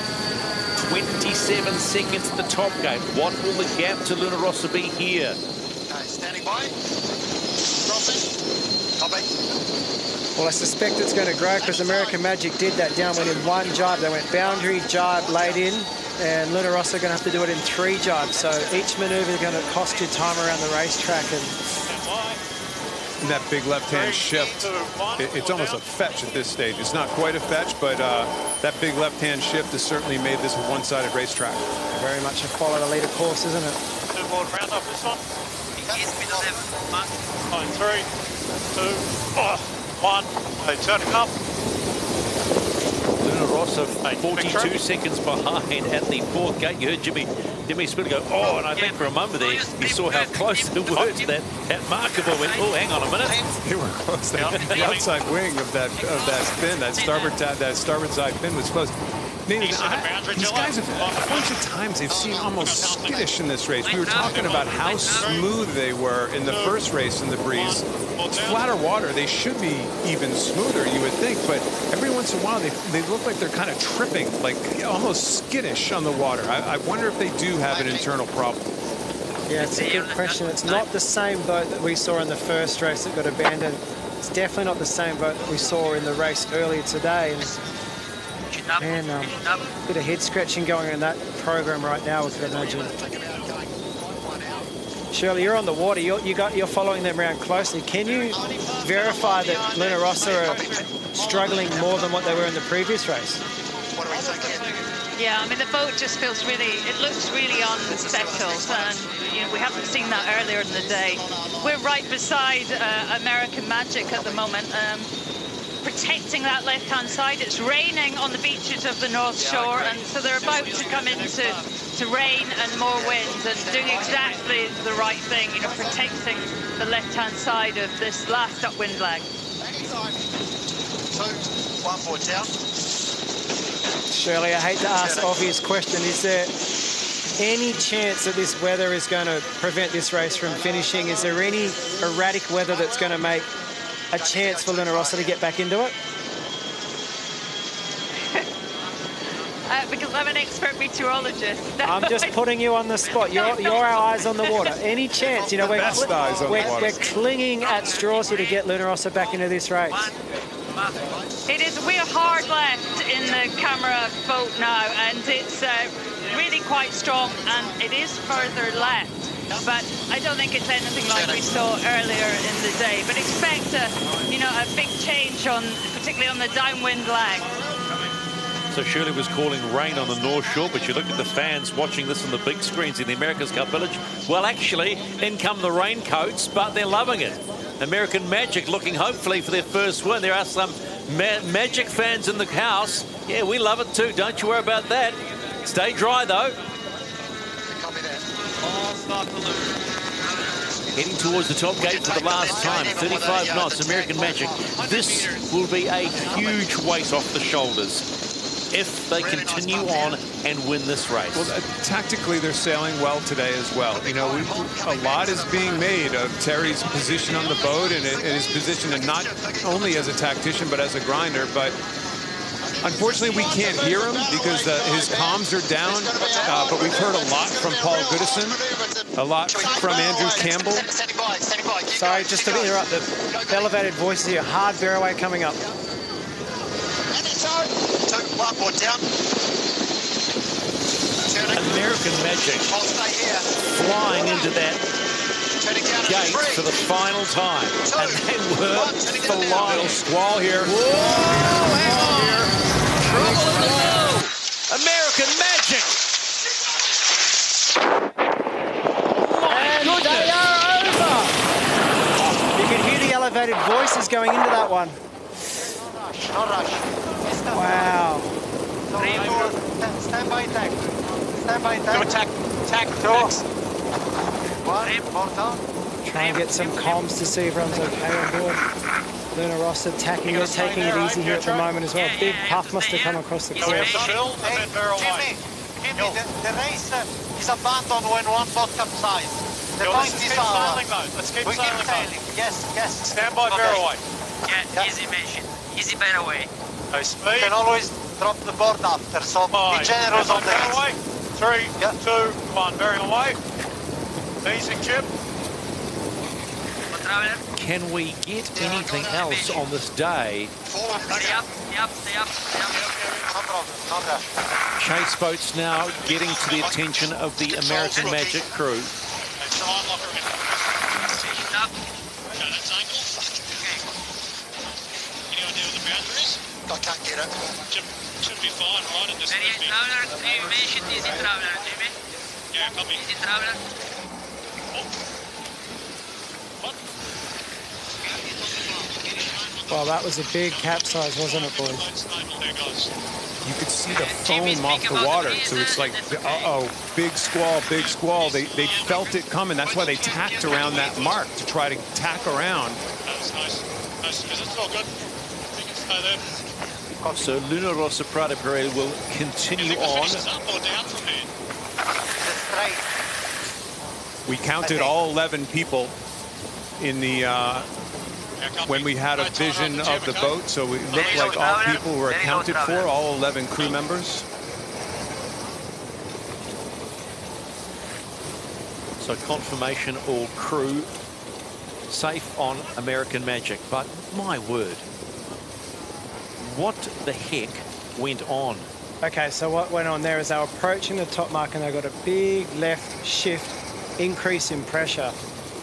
27 seconds at the top gate. What will the gap to Luna Rossa be here? Okay, standing by. Crossing. Copy. Well, I suspect it's going to grow because American Magic did that downwind in one jibe. They went boundary, jibe, laid in, and Luna Rossa are going to have to do it in 3 jibes. So each maneuver is going to cost you time around the racetrack. And that big left-hand shift, it's almost a fetch at this stage. It's not quite a fetch, but that big left-hand shift has certainly made this a one-sided racetrack. Very much a follow-the-leader course, isn't it? 2 board round up this one. 3, 2, 1. They turn it up. Luna Rossa 42 seconds behind at the 4th gate. You heard Jimmy Spithill go, oh, and I think for a moment there, you saw how close the words that markable went, oh, hang on a minute. They were close. The outside wing of that fin, that starboard side fin was close. These guys have, a bunch of times they've seen almost skittish in this race. We were talking about how smooth they were in the first race in the breeze. It's flatter water, they should be even smoother, you would think, but every once in a while they look like they're kind of tripping, like almost skittish on the water. I wonder if they do have an internal problem. Yeah, it's a good question. It's not the same boat that we saw in the first race that got abandoned. It's definitely not the same boat that we saw in the race earlier today. And a bit of head scratching going on in that program right now with Renagin. Shirley, you're on the water. You're following them around closely. Can you verify that Luna Rossa are struggling more than what they were in the previous race? Yeah, I mean, the boat just feels really, it looks really unsettled, and you know, we haven't seen that earlier in the day. We're right beside American Magic at the moment, protecting that left-hand side. It's raining on the beaches of the North Shore, and so they're about to come into rain and more winds, and doing exactly the right thing, you know, protecting the left-hand side of this last upwind leg. 2, 1, 4 down. Shirley, I hate to ask obvious question. Is there any chance that this weather is going to prevent this race from finishing? Is there any erratic weather that's going to make a chance for Luna Rossa to get back into it? Because I'm an expert meteorologist. I'm just putting you on the spot. You're our eyes on the water. Any chance? You know, we're clinging at straws here to get Luna Rossa back into this race. It is, we're hard left in the camera boat now, and it's really quite strong, and it is further left, but I don't think it's anything like we saw earlier in the day. But expect a, you know, a big change on, particularly on the downwind leg. So Shirley was calling rain on the North Shore, but you look at the fans watching this on the big screens in the Americas Cup Village. Well, actually, in come the raincoats, but they're loving it. American Magic looking hopefully for their first win. There are some Magic fans in the house. Yeah, we love it too. Don't you worry about that. Stay dry though. Heading towards the top gate for the last time. 35 knots, American Magic. This will be a huge weight off the shoulders if they continue on and win this race. Well, tactically, they're sailing well today as well. You know, a lot is being made of Terry's position on the boat and his position, and not only as a tactician, but as a grinder. But unfortunately, we can't hear him because his comms are down. But we've heard a lot from Paul Goodison, a lot from Andrew Campbell. Sorry, just to interrupt, the elevated voices here. Hard Veraway coming up. 1 4 down. American Magic flying into that gate for the final time. And they were flying. Squall here. Whoa, hang on. American Magic. And they are over. You can hear the elevated voices going into that one. Wow. 3 more. Stand by tack. Stand by tack. Go tack. 1 more. Try and get some comms to see if everyone's okay on board. Luna Rossa attacking. They're taking it easy here at the moment as well. Big puff must have come across the cliff. Jimmy, the race is abandoned when one boat capsized. The point is on. Let's keep sailing. Yes. Stand by Veraway. Yeah, easy mission. Easy Veraway. No speed. You can always drop the board after, so be generous on the head. 3, 2, 1, bearing away. Easy, Chip. Can we get anything else on this day? Stay up. Chase boats now getting to the attention of the American Magic crew. I can't get it. Should be fine, right in this movement. Traveller, 3 mentioned easy traveller, Jimmy. Yeah, copy. Easy traveller. What? Well, that was a big capsize, wasn't it, boys? You could see the foam off the water, so it's like, uh-oh, big squall. They felt it coming. That's why they tacked around that mark to try to tack around. That was nice. Nice, because it's all good. Stay there. So Luna Rossa Prada Pirelli will continue on. We counted all 11 people in the when we had a vision of the boat, so it looked like all people were accounted for, all 11 crew members. So confirmation, all crew safe on American Magic. But my word, what the heck went on? Okay, so what went on there is they were approaching the top mark and they got a big left shift, increase in pressure,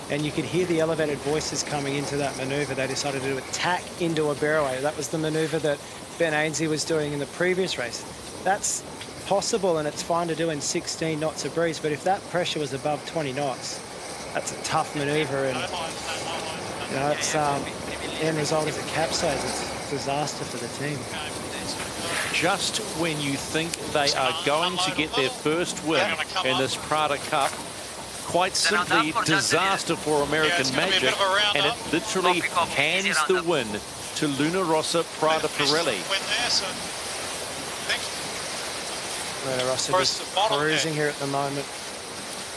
and you could hear the elevated voices coming into that manoeuvre. They decided to attack into a barrowway. That was the manoeuvre that Ben Ainslie was doing in the previous race. That's possible, and it's fine to do in 16 knots of breeze, but if that pressure was above 20 knots, that's a tough manoeuvre, and you know, its end result is a capsize. It's a disaster for the team. Just when you think they are going to get their first win in this Prada Cup, quite simply, disaster for American Magic, and it literally hands the win to Luna Rossa Prada Pirelli. Luna Rossa just cruising here at the moment,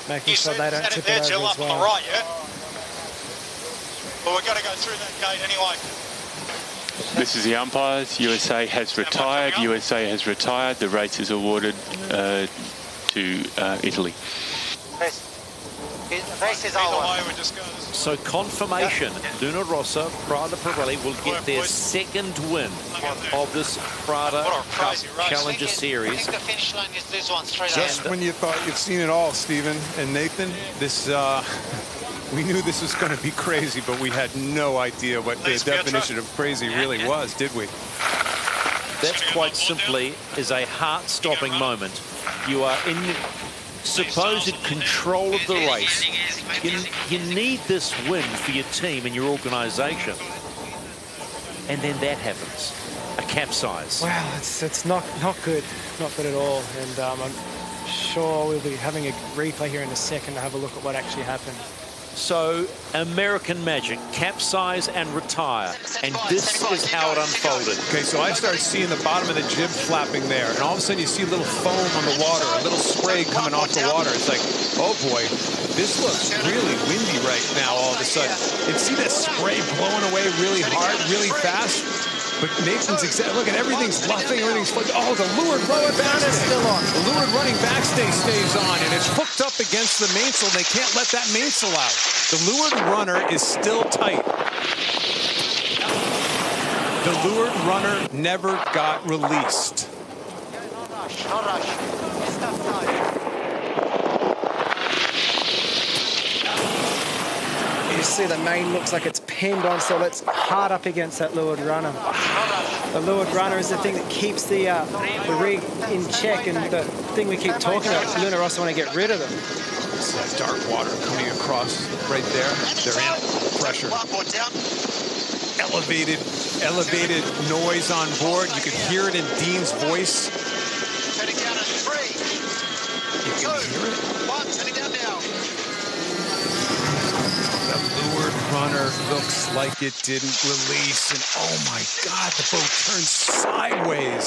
making sure they don't tip it over as well. Right, yeah? Well, we're going to go through that gate anyway. This is the umpires. USA has retired. USA has retired. The race is awarded to Italy. So confirmation, Luna Rossa Prada Pirelli will get their second win of this Prada Cup Challenger Series. Just when you thought you've seen it all, Stephen and Nathan, this we knew this was going to be crazy, but we had no idea what the definition of crazy really was, did we? That quite simply is a heart-stopping moment. You are in supposed control of the race. You need this win for your team and your organisation, and then that happens, a capsize. Wow, it's not good, not good at all. And I'm sure we'll be having a replay here in a second to have a look at what actually happened. So American Magic capsize and retire, and this is how it unfolded. Okay, so I started seeing the bottom of the jib flapping there, and all of a sudden you see a little foam on the water, a little spray coming off the water. It's like, oh boy, this looks really windy right now all of a sudden. And see that spray blowing away really hard, really fast? But Nathan's exact, look at everything's bluffing, everything's flipped. Oh, the leeward running back is still on. The leeward running backstay stays on, and it's hooked up against the mainsail. They can't let that mainsail out. The leeward runner is still tight. The leeward runner never got released. No rush, no rush. It's that time. You see the main looks like it's pinned on, so it's hard up against that leeward runner. The leeward runner is the thing that keeps the rig in check, and the thing we keep talking about. Luna Rossa want to get rid of them. It's that dark water coming across right there. They're in pressure. Elevated noise on board. You can hear it in Dean's voice. You can hear it. Runner looks like it didn't release, and oh my God, the boat turns sideways.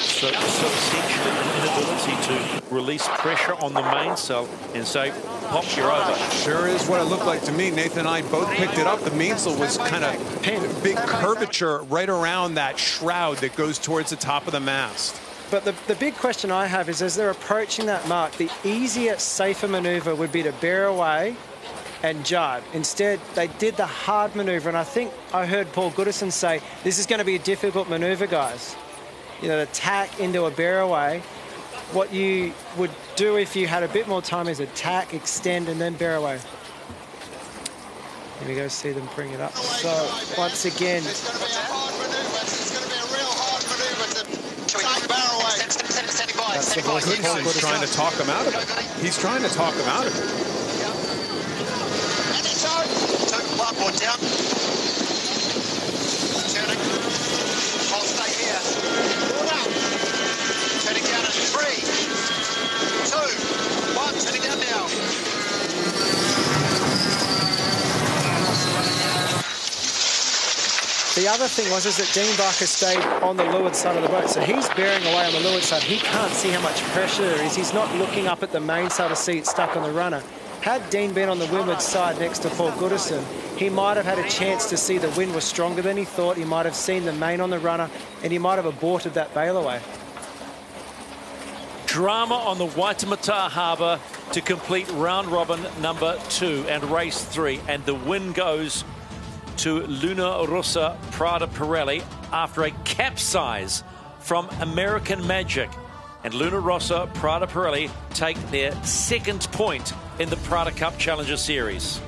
So essentially an inability to release pressure on the mainsail and say, pop, you're over. Sure is what it looked like to me. Nathan and I both picked it up. The mainsail was kind of a big curvature right around that shroud that goes towards the top of the mast. But the big question I have is, as they're approaching that mark, the easier, safer manoeuvre would be to bear away and jibe. Instead, they did the hard manoeuvre, and I think I heard Paul Goodison say, this is going to be a difficult manoeuvre, guys. You know, the tack into a bearaway. What you would do if you had a bit more time is attack, extend, and then bearaway. Here we go, see them bring it up. So, once again, that's the voice of Paul Goodison trying to talk him out of it. He's trying to talk him out of it. Down. Turning. I'll stay here. Turning down at 3, 2, 1. Turning down now. The The other thing was is that Dean Barker stayed on the leeward side of the boat, so he's bearing away on the leeward side. He can't see how much pressure there is. He's not looking up at the mainsail to see it stuck on the runner. Had Dean been on the windward side next to Paul Goodison, he might have had a chance to see the wind was stronger than he thought. He might have seen the main on the runner, and he might have aborted that bail away. Drama on the Waitemata Harbour to complete round robin number 2 and race 3. And the win goes to Luna Rossa Prada Pirelli after a capsize from American Magic. And Luna Rossa Prada Pirelli take their second point in the Prada Cup Challenger Series.